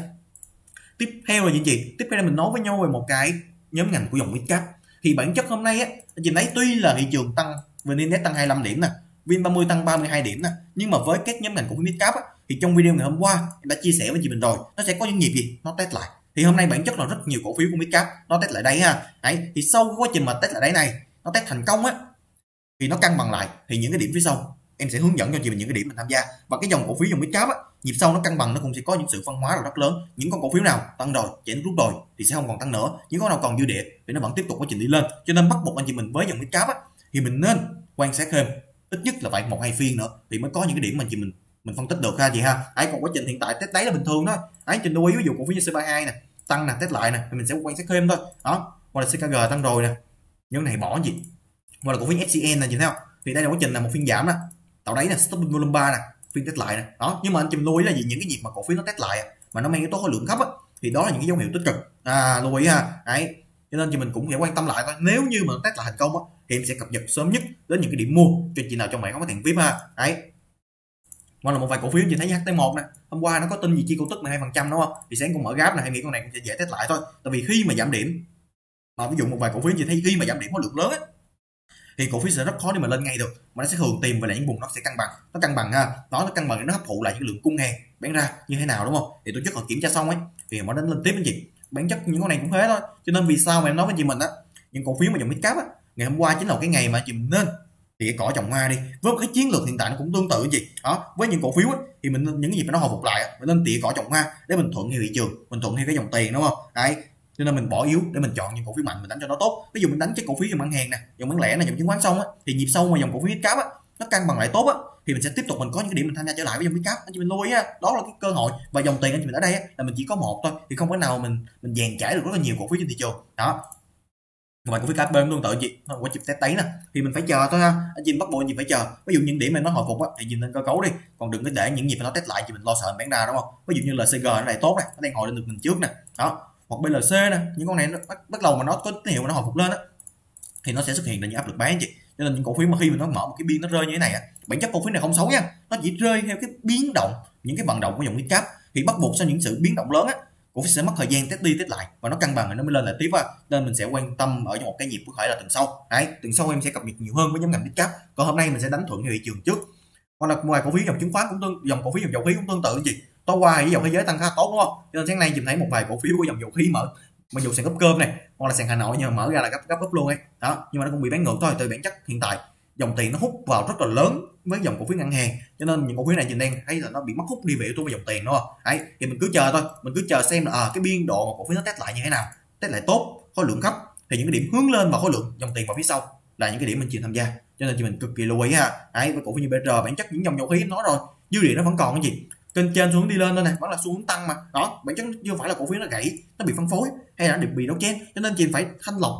tiếp theo là gì chị, tiếp theo là mình nói với nhau về một cái nhóm ngành của dòng midcap. Thì bản chất hôm nay á, anh chị thấy tuy là thị trường tăng, VN Index tăng 25 điểm nè, VN30 tăng 32 điểm nè, nhưng mà với các nhóm ngành của midcap á, thì trong video ngày hôm qua em đã chia sẻ với chị mình rồi, nó sẽ có những nhịp gì nó test lại. Thì hôm nay bản chất là rất nhiều cổ phiếu của midcap nó test lại đây ha. Đấy, thì sau quá trình mà test lại đây này, nó test thành công á, thì nó cân bằng lại, thì những cái điểm phía sau em sẽ hướng dẫn cho chị mình những cái điểm mình tham gia. Và cái dòng cổ phiếu dòng midcap á, nhịp sau nó cân bằng nó cũng sẽ có những sự phân hóa là rất lớn. Những con cổ phiếu nào tăng rồi, chảy rút rồi thì sẽ không còn tăng nữa, những con nào còn dư địa thì nó vẫn tiếp tục quá trình đi lên. Cho nên bắt buộc anh chị mình với dòng midcap á, thì mình nên quan sát thêm ít nhất là phải 1-2 phiên nữa thì mới có những cái điểm mà anh chị mình phân tích được ha chị ha. Ấy, còn quá trình hiện tại test đáy là bình thường đó. Ấy, trên lưu ý ví dụ cổ phiếu như C32 nè, tăng nè, test lại nè, thì mình sẽ quan sát thêm thôi. Đó, hoặc là CTG tăng rồi nè, nhóm này bỏ gì, hoặc là cổ phiếu FCN nè chị thấy không? Thì đây là quá trình là một phiên giảm nè, tạo đáy nè, stop volume 3 nè, phiên test lại nè. Đó, nhưng mà anh chị lưu ý là gì, những cái nhịp mà cổ phiếu nó test lại mà nó mang yếu tố khối lượng thấp á, thì đó là những cái dấu hiệu tích cực. À, lưu ý ha. Đấy, cho nên chị mình cũng phải quan tâm lại coi, nếu như mà nó test lại thành công á thì em sẽ cập nhật sớm nhất đến những cái điểm mua cho chị nào trong bạn không có thằng VIP ha. Đấy, hoặc là một vài cổ phiếu chị thấy HT1 nè, hôm qua nó có tin gì chia cổ tức là 2% đúng không, thì sáng cũng mở gáp này, hay nghĩ con này cũng sẽ dễ test lại thôi. Tại vì khi mà giảm điểm, mà ví dụ một vài cổ phiếu chị thấy khi mà giảm điểm có lượng lớn ấy, thì cổ phiếu sẽ rất khó để mà lên ngay được, mà nó sẽ thường tìm về lại những vùng nó sẽ cân bằng, nó cân bằng ha. Đó, nó cân bằng để nó hấp thụ lại những lượng cung hàng bán ra như thế nào đúng không, thì tổ chức họ kiểm tra xong ấy thì mới đến lên tiếp anh chị. Bản chất những con này cũng thế thôi. Cho nên vì sao mà em nói với chị mình á, những cổ phiếu mà dòng midcap á, ngày hôm qua chính là cái ngày mà chị mình nên thì cỏ trồng hoa đi, với cái chiến lược hiện tại nó cũng tương tự gì đó. Với những cổ phiếu ấy, thì mình những cái gì mà nó hồi phục lại mình nên tỉa cỏ trồng hoa để mình thuận theo thị trường, mình thuận theo cái dòng tiền đúng không. Đấy, cho nên mình bỏ yếu để mình chọn những cổ phiếu mạnh, mình đánh cho nó tốt. Ví dụ mình đánh cái cổ phiếu dòng ngân hàng nè, dòng bán lẻ nè, dòng chứng khoán xong á, thì nhịp sâu mà dòng cổ phiếu midcap á nó cân bằng lại tốt á, thì mình sẽ tiếp tục mình có những cái điểm mình tham gia trở lại với dòng midcap. Anh chị mình lưu ý á, đó là cái cơ hội. Và dòng tiền anh chị mình ở đây á, là mình chỉ có một thôi, thì không có nào mình dàn trải được rất là nhiều cổ phiếu trên thị trường đó. Ngoài cổ phiếu KB cũng tương tự chị, nó quá chịu test tấy nè, thì mình phải chờ thôi ha. Anh chị bắt buộc anh chị phải chờ. Ví dụ những điểm mà nó hồi phục á thì nhìn lên cơ cấu đi, còn đừng có để những nhịp mà nó test lại thì mình lo sợ mình bán ra đúng không. Ví dụ như là CG nó lại tốt nè, nó đang hồi lên được mình trước nè đó, hoặc BLC nè, những con này nó bắt đầu mà nó có tín hiệu mà nó hồi phục lên á thì nó sẽ xuất hiện là những áp lực bán chị. Cho nên những cổ phiếu mà khi mình nó mở một cái biên nó rơi như thế này á, bản chất cổ phiếu này không xấu nha, nó chỉ rơi theo cái biến động, những cái vận động của dòng midcap. Thì bắt buộc sau những sự biến động lớn á, cổ phiếu sẽ mất thời gian test đi test lại và nó cân bằng rồi nó mới lên lại tiếp. Nên mình sẽ quan tâm ở trong một cái nhịp có thể là tuần sau. Đấy, tuần sau em sẽ cập nhật nhiều hơn với nhóm ngành midcap. Còn hôm nay mình sẽ đánh thuận theo thị trường trước. Hoặc là ngoài cổ phiếu dòng chứng khoán cũng dòng cổ phiếu dòng dầu khí cũng tương tự chị. Tối qua thì dòng thế giới tăng khá tốt đúng không? Cho nên sáng nay chị thấy một vài cổ phiếu của dòng dầu khí mở, mặc dù sàn gấp cơm này, hoặc là sàn Hà Nội nhưng mà mở ra là gấp luôn ấy. Đó, nhưng mà nó cũng bị bán ngược thôi. Từ bản chất hiện tại dòng tiền nó hút vào rất là lớn với dòng cổ phiếu ngân hàng, cho nên những cổ phiếu này nhìn đang thấy là nó bị mất hút đi về yếu tố về dòng tiền đúng không? Đấy, thì mình cứ chờ thôi, mình cứ chờ xem là cái biên độ mà cổ phiếu nó test lại như thế nào, test lại tốt, khối lượng thấp thì những cái điểm hướng lên và khối lượng dòng tiền vào phía sau là những cái điểm mình chịu tham gia. Cho nên chị mình cực kỳ lưu ý ha. Đấy, với cổ phiếu như BR bản chất những dòng dầu khí nói rồi, dư địa nó vẫn còn cái gì, kênh trên xuống đi lên thôi này, vẫn là xu hướng tăng mà. Đó, bản chất chưa phải là cổ phiếu nó gãy, nó bị phân phối hay là bị đấu chen, cho nên chị phải thanh lọc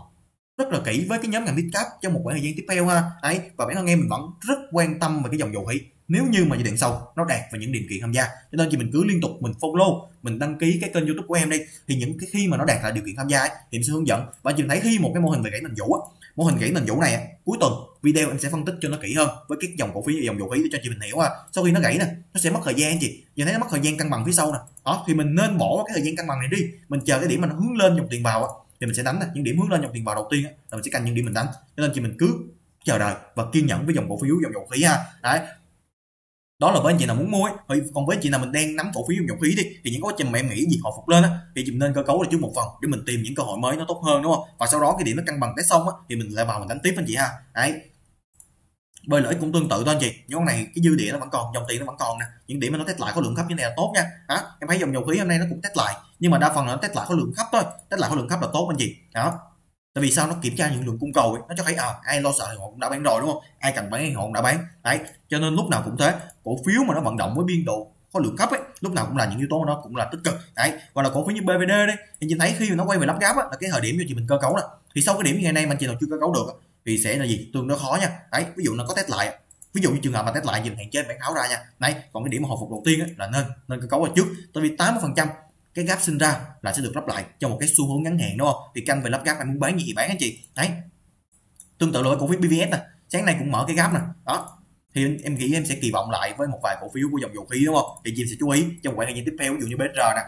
rất là kỹ với cái nhóm ngành midcap trong một khoảng thời gian tiếp theo ha. Đấy, và bản thân em mình vẫn rất quan tâm về cái dòng dầu khí nếu như mà dự định sau nó đạt vào những điều kiện tham gia. Cho nên chị mình cứ liên tục mình follow, mình đăng ký cái kênh YouTube của em đi, thì những cái khi mà nó đạt là điều kiện tham gia ấy, thì em sẽ hướng dẫn. Và chị thấy khi một cái mô hình về gãy nền vũ á, mô hình gãy nền vũ này á, cuối tuần video em sẽ phân tích cho nó kỹ hơn với các dòng cổ phiếu dòng dầu khí để cho chị mình hiểu ha. Sau khi nó gãy nè, nó sẽ mất thời gian chị, giờ thấy nó mất thời gian cân bằng phía sau nè. Đó, thì mình nên bỏ cái thời gian cân bằng này đi, mình chờ cái điểm mà nó hướng lên dòng tiền vào á, thì mình sẽ đánh những điểm hướng lên dòng tiền vào đầu tiên là mình sẽ canh những điểm mình đánh. Cho nên chị mình cứ chờ đợi và kiên nhẫn với dòng cổ phiếu dòng dầu khí ha. Đấy, đó là với anh chị nào muốn mua ấy. Còn với anh chị nào mình đang nắm cổ phiếu dòng dầu khí đi, thì những quá trình mà em nghĩ gì hồi phục lên thì chị nên cơ cấu là trước một phần để mình tìm những cơ hội mới nó tốt hơn đúng không, và sau đó cái điểm nó cân bằng test xong thì mình lại vào mình đánh tiếp anh chị ha. Đấy, bơi lợi cũng tương tự thôi anh chị, những con này cái dư địa nó vẫn còn, dòng tiền nó vẫn còn nè, những điểm mà nó test lại có lượng thấp như này là tốt nha. Hả, em thấy dòng dầu khí hôm nay nó cũng test lại, nhưng mà đa phần là nó test lại có lượng thấp thôi, test lại có lượng thấp là tốt anh chị. Đó, tại vì sao, nó kiểm tra những lượng cung cầu ấy, nó cho thấy ai lo sợ thì họ cũng đã bán rồi đúng không, ai cần bán thì họ cũng đã bán. Đấy, cho nên lúc nào cũng thế, cổ phiếu mà nó vận động với biên độ có lượng thấp ấy, lúc nào cũng là những yếu tố nó cũng là tích cực. Đấy, hoặc là cổ phiếu như BVD đấy, anh chị thấy khi mà nó quay về lắp gáp ấy, là cái thời điểm cho chị mình cơ cấu nè. Thì sau cái điểm như ngày nay mà anh chị nào chưa cơ cấu được thì sẽ là gì, tương đối khó nha. Đấy, ví dụ nó có test lại, ví dụ như trường hợp mà test lại thì mình hạn chế bán tháo ra nha. Đấy, còn cái điểm hồi phục đầu tiên ấy, là nên cơ cấu vào trước, tại vì 80% cái gap sinh ra là sẽ được lắp lại cho một cái xu hướng ngắn hạn đúng không, thì canh về lắp gap anh muốn bán gì thì bán anh chị. Đấy, Tương tự lỗi cổ phiếu BVS này, sáng nay cũng mở cái gap này đó, thì em nghĩ em sẽ kỳ vọng lại với một vài cổ phiếu của dòng dầu khí, đúng không? Thì chị sẽ chú ý trong khoảng thời gian tiếp theo, ví dụ như BSR nè,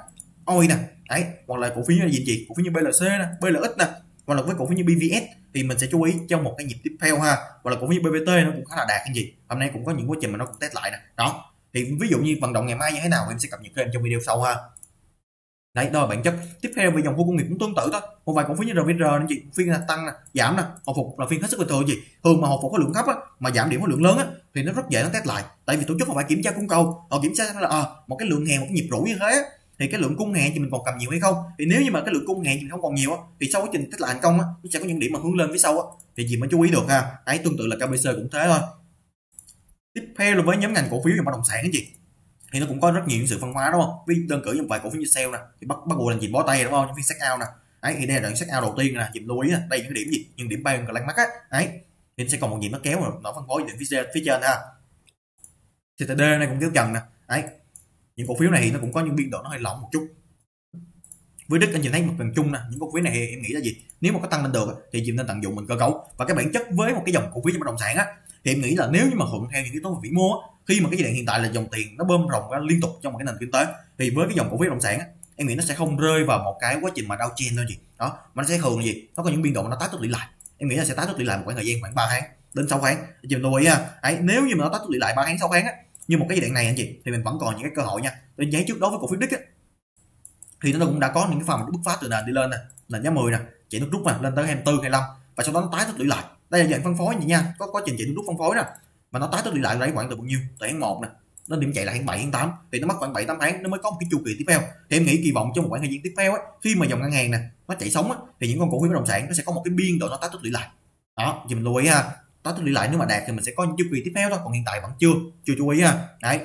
OI nè đấy, hoặc là cổ phiếu như gì chị, cổ phiếu như PLC nè, PLX nè, hoặc là với cổ phiếu như BVS thì mình sẽ chú ý trong một cái nhịp tiếp theo ha. Hoặc là cổ phiếu như PVT nó cũng khá là đạt, cái gì hôm nay cũng có những quá trình mà nó cũng test lại nè đó. Thì ví dụ như vận động ngày mai như thế nào em sẽ cập nhật kênh trong video sau ha. Đấy, đó là bản chất. Tiếp theo về dòng khu công nghiệp cũng tương tự đó, một vài cổ phiếu như RVR nên chị phiên là tăng nè, giảm nè, hồi phục là phiên hết sức bình thường gì. Thường mà hồi phục có lượng thấp á, mà giảm điểm có lượng lớn á thì nó rất dễ nó test lại, tại vì tổ chức họ phải kiểm tra cung cầu, họ kiểm tra là một cái lượng hàng một cái nhịp rủ như thế á, thì cái lượng cung hàng thì mình còn cầm nhiều hay không. Thì nếu như mà cái lượng cung hàng thì mình không còn nhiều á, thì sau quá trình test lại thành công á, nó sẽ có những điểm mà hướng lên phía sau á, thì chị mới chú ý được ha. Đấy, tương tự là KBC cũng thế thôi. Tiếp theo là với nhóm ngành cổ phiếu và bất động sản gì, thì nó cũng có rất nhiều sự phân hóa, đúng không? Ví đơn cử như vài cổ phiếu như sale nè, thì bắt buộc là dìm bó tay, đúng không? Những phiên sách ao nè, ấy thì đây là đoạn sách ao đầu tiên nè, dìm lưu ý nè, đây những điểm gì, những điểm ban còn lăn mắt á, ấy thì sẽ còn một nhịp nó kéo rồi nó phân phối đến phía trên ha. CTD này cũng kéo trần nè, ấy những cổ phiếu này thì nó cũng có những biên độ nó hơi lỏng một chút. Với Đức anh nhìn thấy một phần chung nè, những cổ phiếu này em nghĩ là gì? Nếu mà có tăng lên được thì dìm nên tận dụng mình cơ cấu. Và cái bản chất với một cái dòng cổ phiếu bất động sản á, thì em nghĩ là nếu như mà thuận theo những yếu tố về vĩ mô, khi mà cái giai đoạn hiện tại là dòng tiền nó bơm rồng ra liên tục trong một cái nền kinh tế, thì với cái dòng cổ phiếu bất động sản em nghĩ nó sẽ không rơi vào một cái quá trình mà downtrend đâu gì đó, mà nó sẽ thường là gì, nó có những biên độ nó tái tích lũy lại. Em nghĩ là sẽ tái tích lũy lại một khoảng thời gian khoảng 3 tháng đến 6 tháng, dùm lưu ý ha. Đấy, nếu như mà nó tái tích lũy lại 3 tháng 6 tháng á, như một cái giai đoạn này anh chị, thì mình vẫn còn những cái cơ hội nha. Tôi giấy trước đó với cổ phiếu Đức á, thì nó cũng đã có những cái phần bứt phá từ nền đi lên nè, nền giá 10 nè, chạy nước rút mà lên tới 24 25, và sau đó nó tái tích lũy lại. Đây là dạng phân phối gì nha, có quá trình chạy nước rút phân phối nè, mà nó tái tích lũy lại lấy khoảng từ bao nhiêu, từ tháng 1 nè, nó điểm chạy là tháng 7 tháng 8, thì nó mất khoảng 7-8 tháng nó mới có một cái chu kỳ tiếp theo. Thì em nghĩ kỳ vọng trong một khoảng thời gian tiếp theo ấy, khi mà dòng ngân hàng nè nó chạy sống ấy, thì những con cổ phiếu bất động sản nó sẽ có một cái biên độ nó tái tích lũy lại đó, thì mình lưu ý ha. Tái tích lũy lại nếu mà đạt thì mình sẽ có những chu kỳ tiếp theo thôi, còn hiện tại vẫn chưa chú ý ha. Đấy,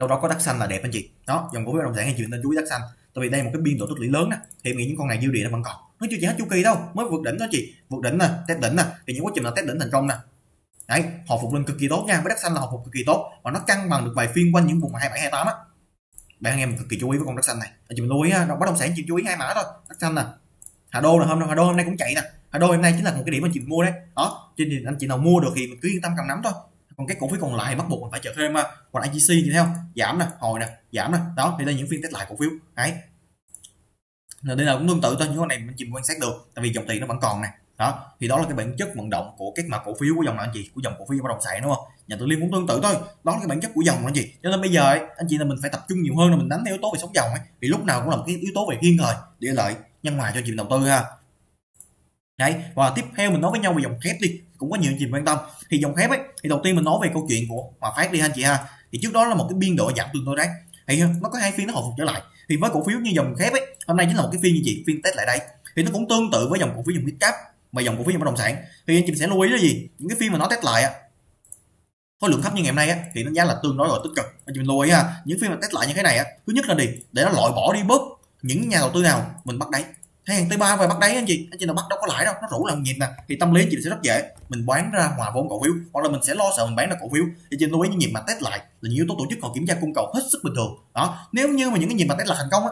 đâu đó có đất xanh là đẹp anh chị đó, dòng cổ phiếu bất động sản hay chuyện nên chú ý đất xanh, tại vì đây một cái biên độ tích lũy lớn nè. Thì em nghĩ những con này dư địa nó vẫn còn, nó chưa hết chu kỳ đâu, mới vượt đỉnh đó chị, vượt đỉnh nè, test đỉnh nè, thì những quá trình là test đỉnh thành công nè. Đấy, hồi phục lên cực kỳ tốt nha, với đất xanh là hồi phục cực kỳ tốt, và nó cân bằng được vài phiên quanh những vùng 27 28 á. Bạn anh em cực kỳ chú ý với con đất xanh này. Anh chị mình lưu ý ha, bất động sản chỉ chú ý hai mã thôi, đất xanh nè. Hà Đô là hôm nay cũng chạy nè. Hà Đô hôm nay chính là một cái điểm mà chị mua đấy. Đó, cho nên anh chị nào mua được thì mình cứ yên tâm cầm nắm thôi. Còn cái cổ phiếu còn lại bắt buộc mình phải chờ thêm ha. Còn IGC thì theo giảm nè, hồi nè, giảm nè. Đó, thì đây những phiên test lại cổ phiếu. Đấy. Nên đây là cũng tương tự thôi, những con này mình chỉ quan sát được, tại vì dòng tiền nó vẫn còn nè. Đó, thì đó là cái bản chất vận động của các mã cổ phiếu của dòng anh chị, của dòng cổ phiếu bất động sản, đúng không? Nhà tự liên cũng tương tự thôi, đó là cái bản chất của dòng anh chị. Cho nên bây giờ ấy, anh chị là mình phải tập trung nhiều hơn là mình đánh theo yếu tố về sóng dòng ấy, vì lúc nào cũng là một cái yếu tố về thiên thời địa lợi nhân hòa cho chị đầu tư ha. Đấy, và tiếp theo mình nói với nhau về dòng thép đi, cũng có nhiều chị quan tâm. Thì dòng thép ấy, thì đầu tiên mình nói về câu chuyện của Hòa Phát đi anh chị ha. Thì trước đó là một cái biên độ giảm tương đối đấy, thì nó có hai phiên nó hồi phục trở lại. Thì với cổ phiếu như dòng thép ấy, hôm nay chính là một cái phiên như chị, phiên test lại đây, thì nó cũng tương tự với dòng cổ phiếu dòng midcap mà dòng cổ phiếu bất động sản. Thì anh chị sẽ lưu ý là gì, những cái phiên mà nó test lại á, khối lượng thấp như ngày hôm nay á, thì nó giá là tương đối rồi tích cực. Anh chị lưu ý ha, những phiên mà test lại như thế này á, thứ nhất là gì, để nó loại bỏ đi bớt những nhà đầu tư nào mình bắt đáy, thấy hàng T3 về bắt đáy anh chị nào bắt đâu có lãi đâu, nó rủ làm nhịp nè, thì tâm lý anh chị sẽ rất dễ mình bán ra hòa vốn cổ phiếu, hoặc là mình sẽ lo sợ mình bán ra cổ phiếu. Thì chị lưu ý những nhịp mà test lại là những yếu tố tổ chức họ kiểm tra cung cầu hết sức bình thường đó. Nếu như mà những cái nhịp mà test lại thành công á,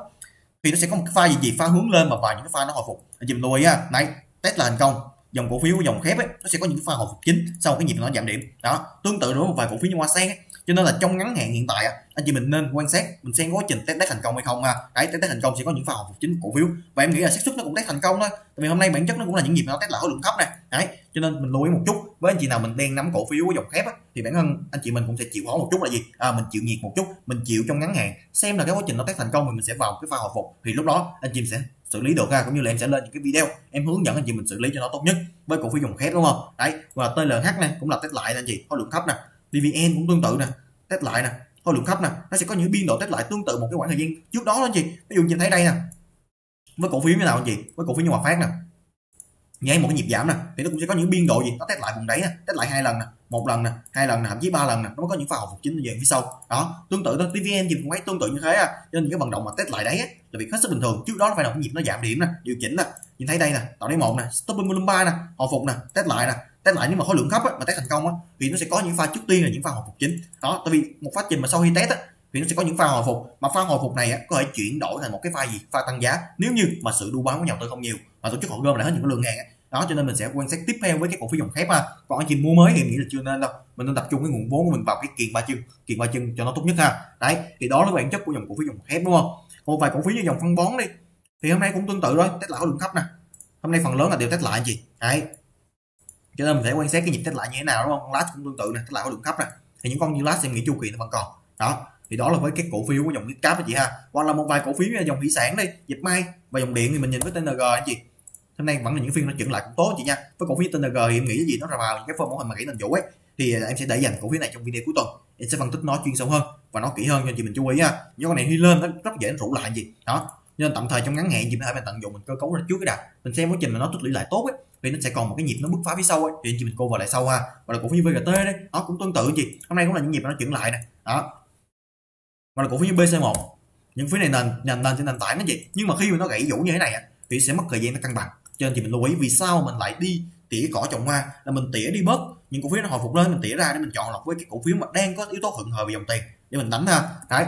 thì nó sẽ có một cái pha gì chị, pha hướng lên mà vài những cái pha nó hồi phục. Anh chị lưu ý ha, này test là thành công, dòng cổ phiếu của dòng thép ấy, nó sẽ có những pha hồi phục chính sau cái nhịp nó giảm điểm đó, tương tự đối với một vài cổ phiếu như Masan. Cho nên là trong ngắn hạn hiện tại anh chị mình nên quan sát mình xem quá trình test thành công hay không ha. Đấy, test thành công sẽ có những pha hồi phục chính cổ phiếu, và em nghĩ là xác suất nó cũng test thành công thôi, tại vì hôm nay bản chất nó cũng là những nhịp nó test lại khối lượng thấp này. Đấy, cho nên mình lưu ý một chút với anh chị nào mình đang nắm cổ phiếu của dòng thép thì bản thân anh chị mình cũng sẽ chịu khó một chút là gì, mình chịu nhiệt một chút, mình chịu trong ngắn hạn xem là cái quá trình nó test thành công thì mình sẽ vào cái pha hồi phục, thì lúc đó anh chị sẽ xử lý được ha. Cũng như là em sẽ lên những cái video em hướng dẫn anh chị mình xử lý cho nó tốt nhất với cổ phiếu dòng thép, đúng không? Đấy, và TLH này cũng là test lại anh chị, khối lượng thấp nè, DVN cũng tương tự nè, test lại nè, khối lượng thấp nè, nó sẽ có những biên độ test lại tương tự một cái khoảng thời gian trước đó đó anh chị. Ví dụ nhìn thấy đây nè, với cổ phiếu như nào anh chị, với cổ phiếu như Hòa Phát nè, nháy một cái nhịp giảm nè, thì nó cũng sẽ có những biên độ gì, nó test lại vùng đấy nè, test lại hai lần nè, một lần nè, hai lần nè, thậm chí ba lần nè, nó mới có những pha hồi phục chính về phía sau đó. Tương tự đó, TVN thì cũng thấy tương tự như thế à. Cho nên cái vận động mà test lại đấy là việc hết sức bình thường. Trước đó nó phải là cái nhịp nó giảm điểm nè, điều chỉnh nè, nhìn thấy đây nè, tạo đáy một nè, stop volume 3 nè, hồi phục nè, test lại nè, nhưng mà khối lượng thấp mà test thành công thì nó sẽ có những pha trước tiên là những pha hồi phục chính đó, tại vì một quá trình mà sau khi test thì nó sẽ có những pha hồi phục, mà pha hồi phục này có thể chuyển đổi thành một cái pha gì, pha tăng giá nếu như mà sự đu bám của nhà đầu tư không nhiều, mà tổ chức họ gom lại hết những cái lượng hàng đó, cho nên mình sẽ quan sát tiếp theo với các cổ phiếu dòng thép ha. Còn anh chị mua mới thì mình nghĩ là chưa nên đâu, mình nên tập trung cái nguồn vốn của mình vào cái kiện ba chân cho nó tốt nhất ha. Đấy thì đó là bản chất của dòng cổ phiếu dòng thép, đúng không? Còn vài cổ phiếu như dòng phân bón đi thì hôm nay cũng tương tự thôi, test lại lượng thấp nè, hôm nay phần lớn là đều test lại anh chị. Đấy, cho nên mình phải quan sát cái nhịp test lại như thế nào, đúng không? Lát cũng tương tự nè, test lại lượng thấp nè, thì những con như lát thì nghĩ chu kỳ nó vẫn còn đó. Thì đó là với các cổ phiếu của dòng mid cap anh chị ha, hoặc là một vài cổ phiếu như dòng thủy sản đi, dệt may và dòng điện thì mình nhìn với TNG anh chị. Hôm nay vẫn là những phiên nó chỉnh lại cũng tốt chị nha. Với cổ phiếu TNG thì em nghĩ gì nó ra vào những cái form mô hình mà kỹ thành vũ ấy, thì em sẽ để dành cổ phiếu này trong video cuối tuần, em sẽ phân tích nó chuyên sâu hơn và nó kỹ hơn cho chị mình chú ý ha. Những con này đi lên nó rất dễ nó rủ lại gì đó, nên tạm thời trong ngắn hạn chị mình phải tận dụng, mình cơ cấu ra trước cái đã, mình xem quá trình mà nó tích lũy lại tốt ấy, vì nó sẽ còn một cái nhịp nó bứt phá phía sau ấy, thì chị mình cô vào lại sau ha. Và là cổ phiếu VGT đấy, nó cũng tương tự chị, hôm nay cũng là những nhịp mà nó chỉnh lại này đó. Và là cổ phiếu như BC1, những phiếu này nền trên nền tảng nó gì, nhưng mà khi mà nó gãy vũ như thế này thì sẽ mất thời gian nó cân bằng. Cho nên thì mình lưu ý vì sao mình lại đi tỉa cỏ trồng hoa, là mình tỉa đi bớt những cổ phiếu nó hồi phục lên, mình tỉa ra để mình chọn lọc với cái cổ phiếu mà đang có yếu tố thuận lợi về dòng tiền để mình đánh ha. Đấy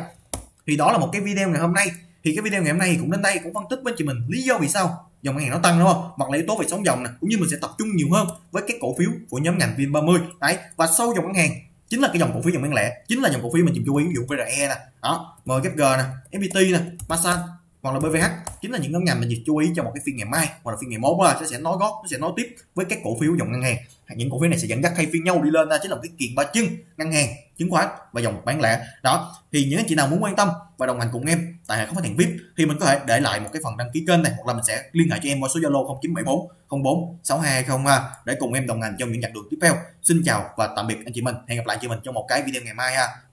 thì đó là một cái video ngày hôm nay. Thì cái video ngày hôm nay cũng đến đây, cũng phân tích với chị mình lý do vì sao dòng ngân hàng nó tăng, đúng không? Mặc là yếu tố về sóng dòng này, cũng như mình sẽ tập trung nhiều hơn với các cổ phiếu của nhóm ngành VN30. Đấy, và sau dòng ngân hàng chính là cái dòng cổ phiếu dòng bán lẻ, chính là dòng cổ phiếu mình chịu chú ý, ví dụ VRE nè, đó, MWG nè, FPT nè, Masan hoặc là BVH, chính là những nhóm ngành mình chỉ chú ý cho một cái phiên ngày mai hoặc là phiên ngày mốt á, sẽ nói gót, nó sẽ nói tiếp với các cổ phiếu dòng ngân hàng. Những cổ phiếu này sẽ dẫn dắt thay phiên nhau đi lên ra, chính là cái kiện ba chân ngân hàng, chứng khoán và dòng bán lẻ đó. Thì những anh chị nào muốn quan tâm và đồng hành cùng em tại hệ thống khách hàng VIP thì mình có thể để lại một cái phần đăng ký kênh này, hoặc là mình sẽ liên hệ cho em qua số Zalo 0974 04 6220 để cùng em đồng hành trong những chặng đường tiếp theo. Xin chào và tạm biệt anh chị mình, hẹn gặp lại chị mình trong một cái video ngày mai ha.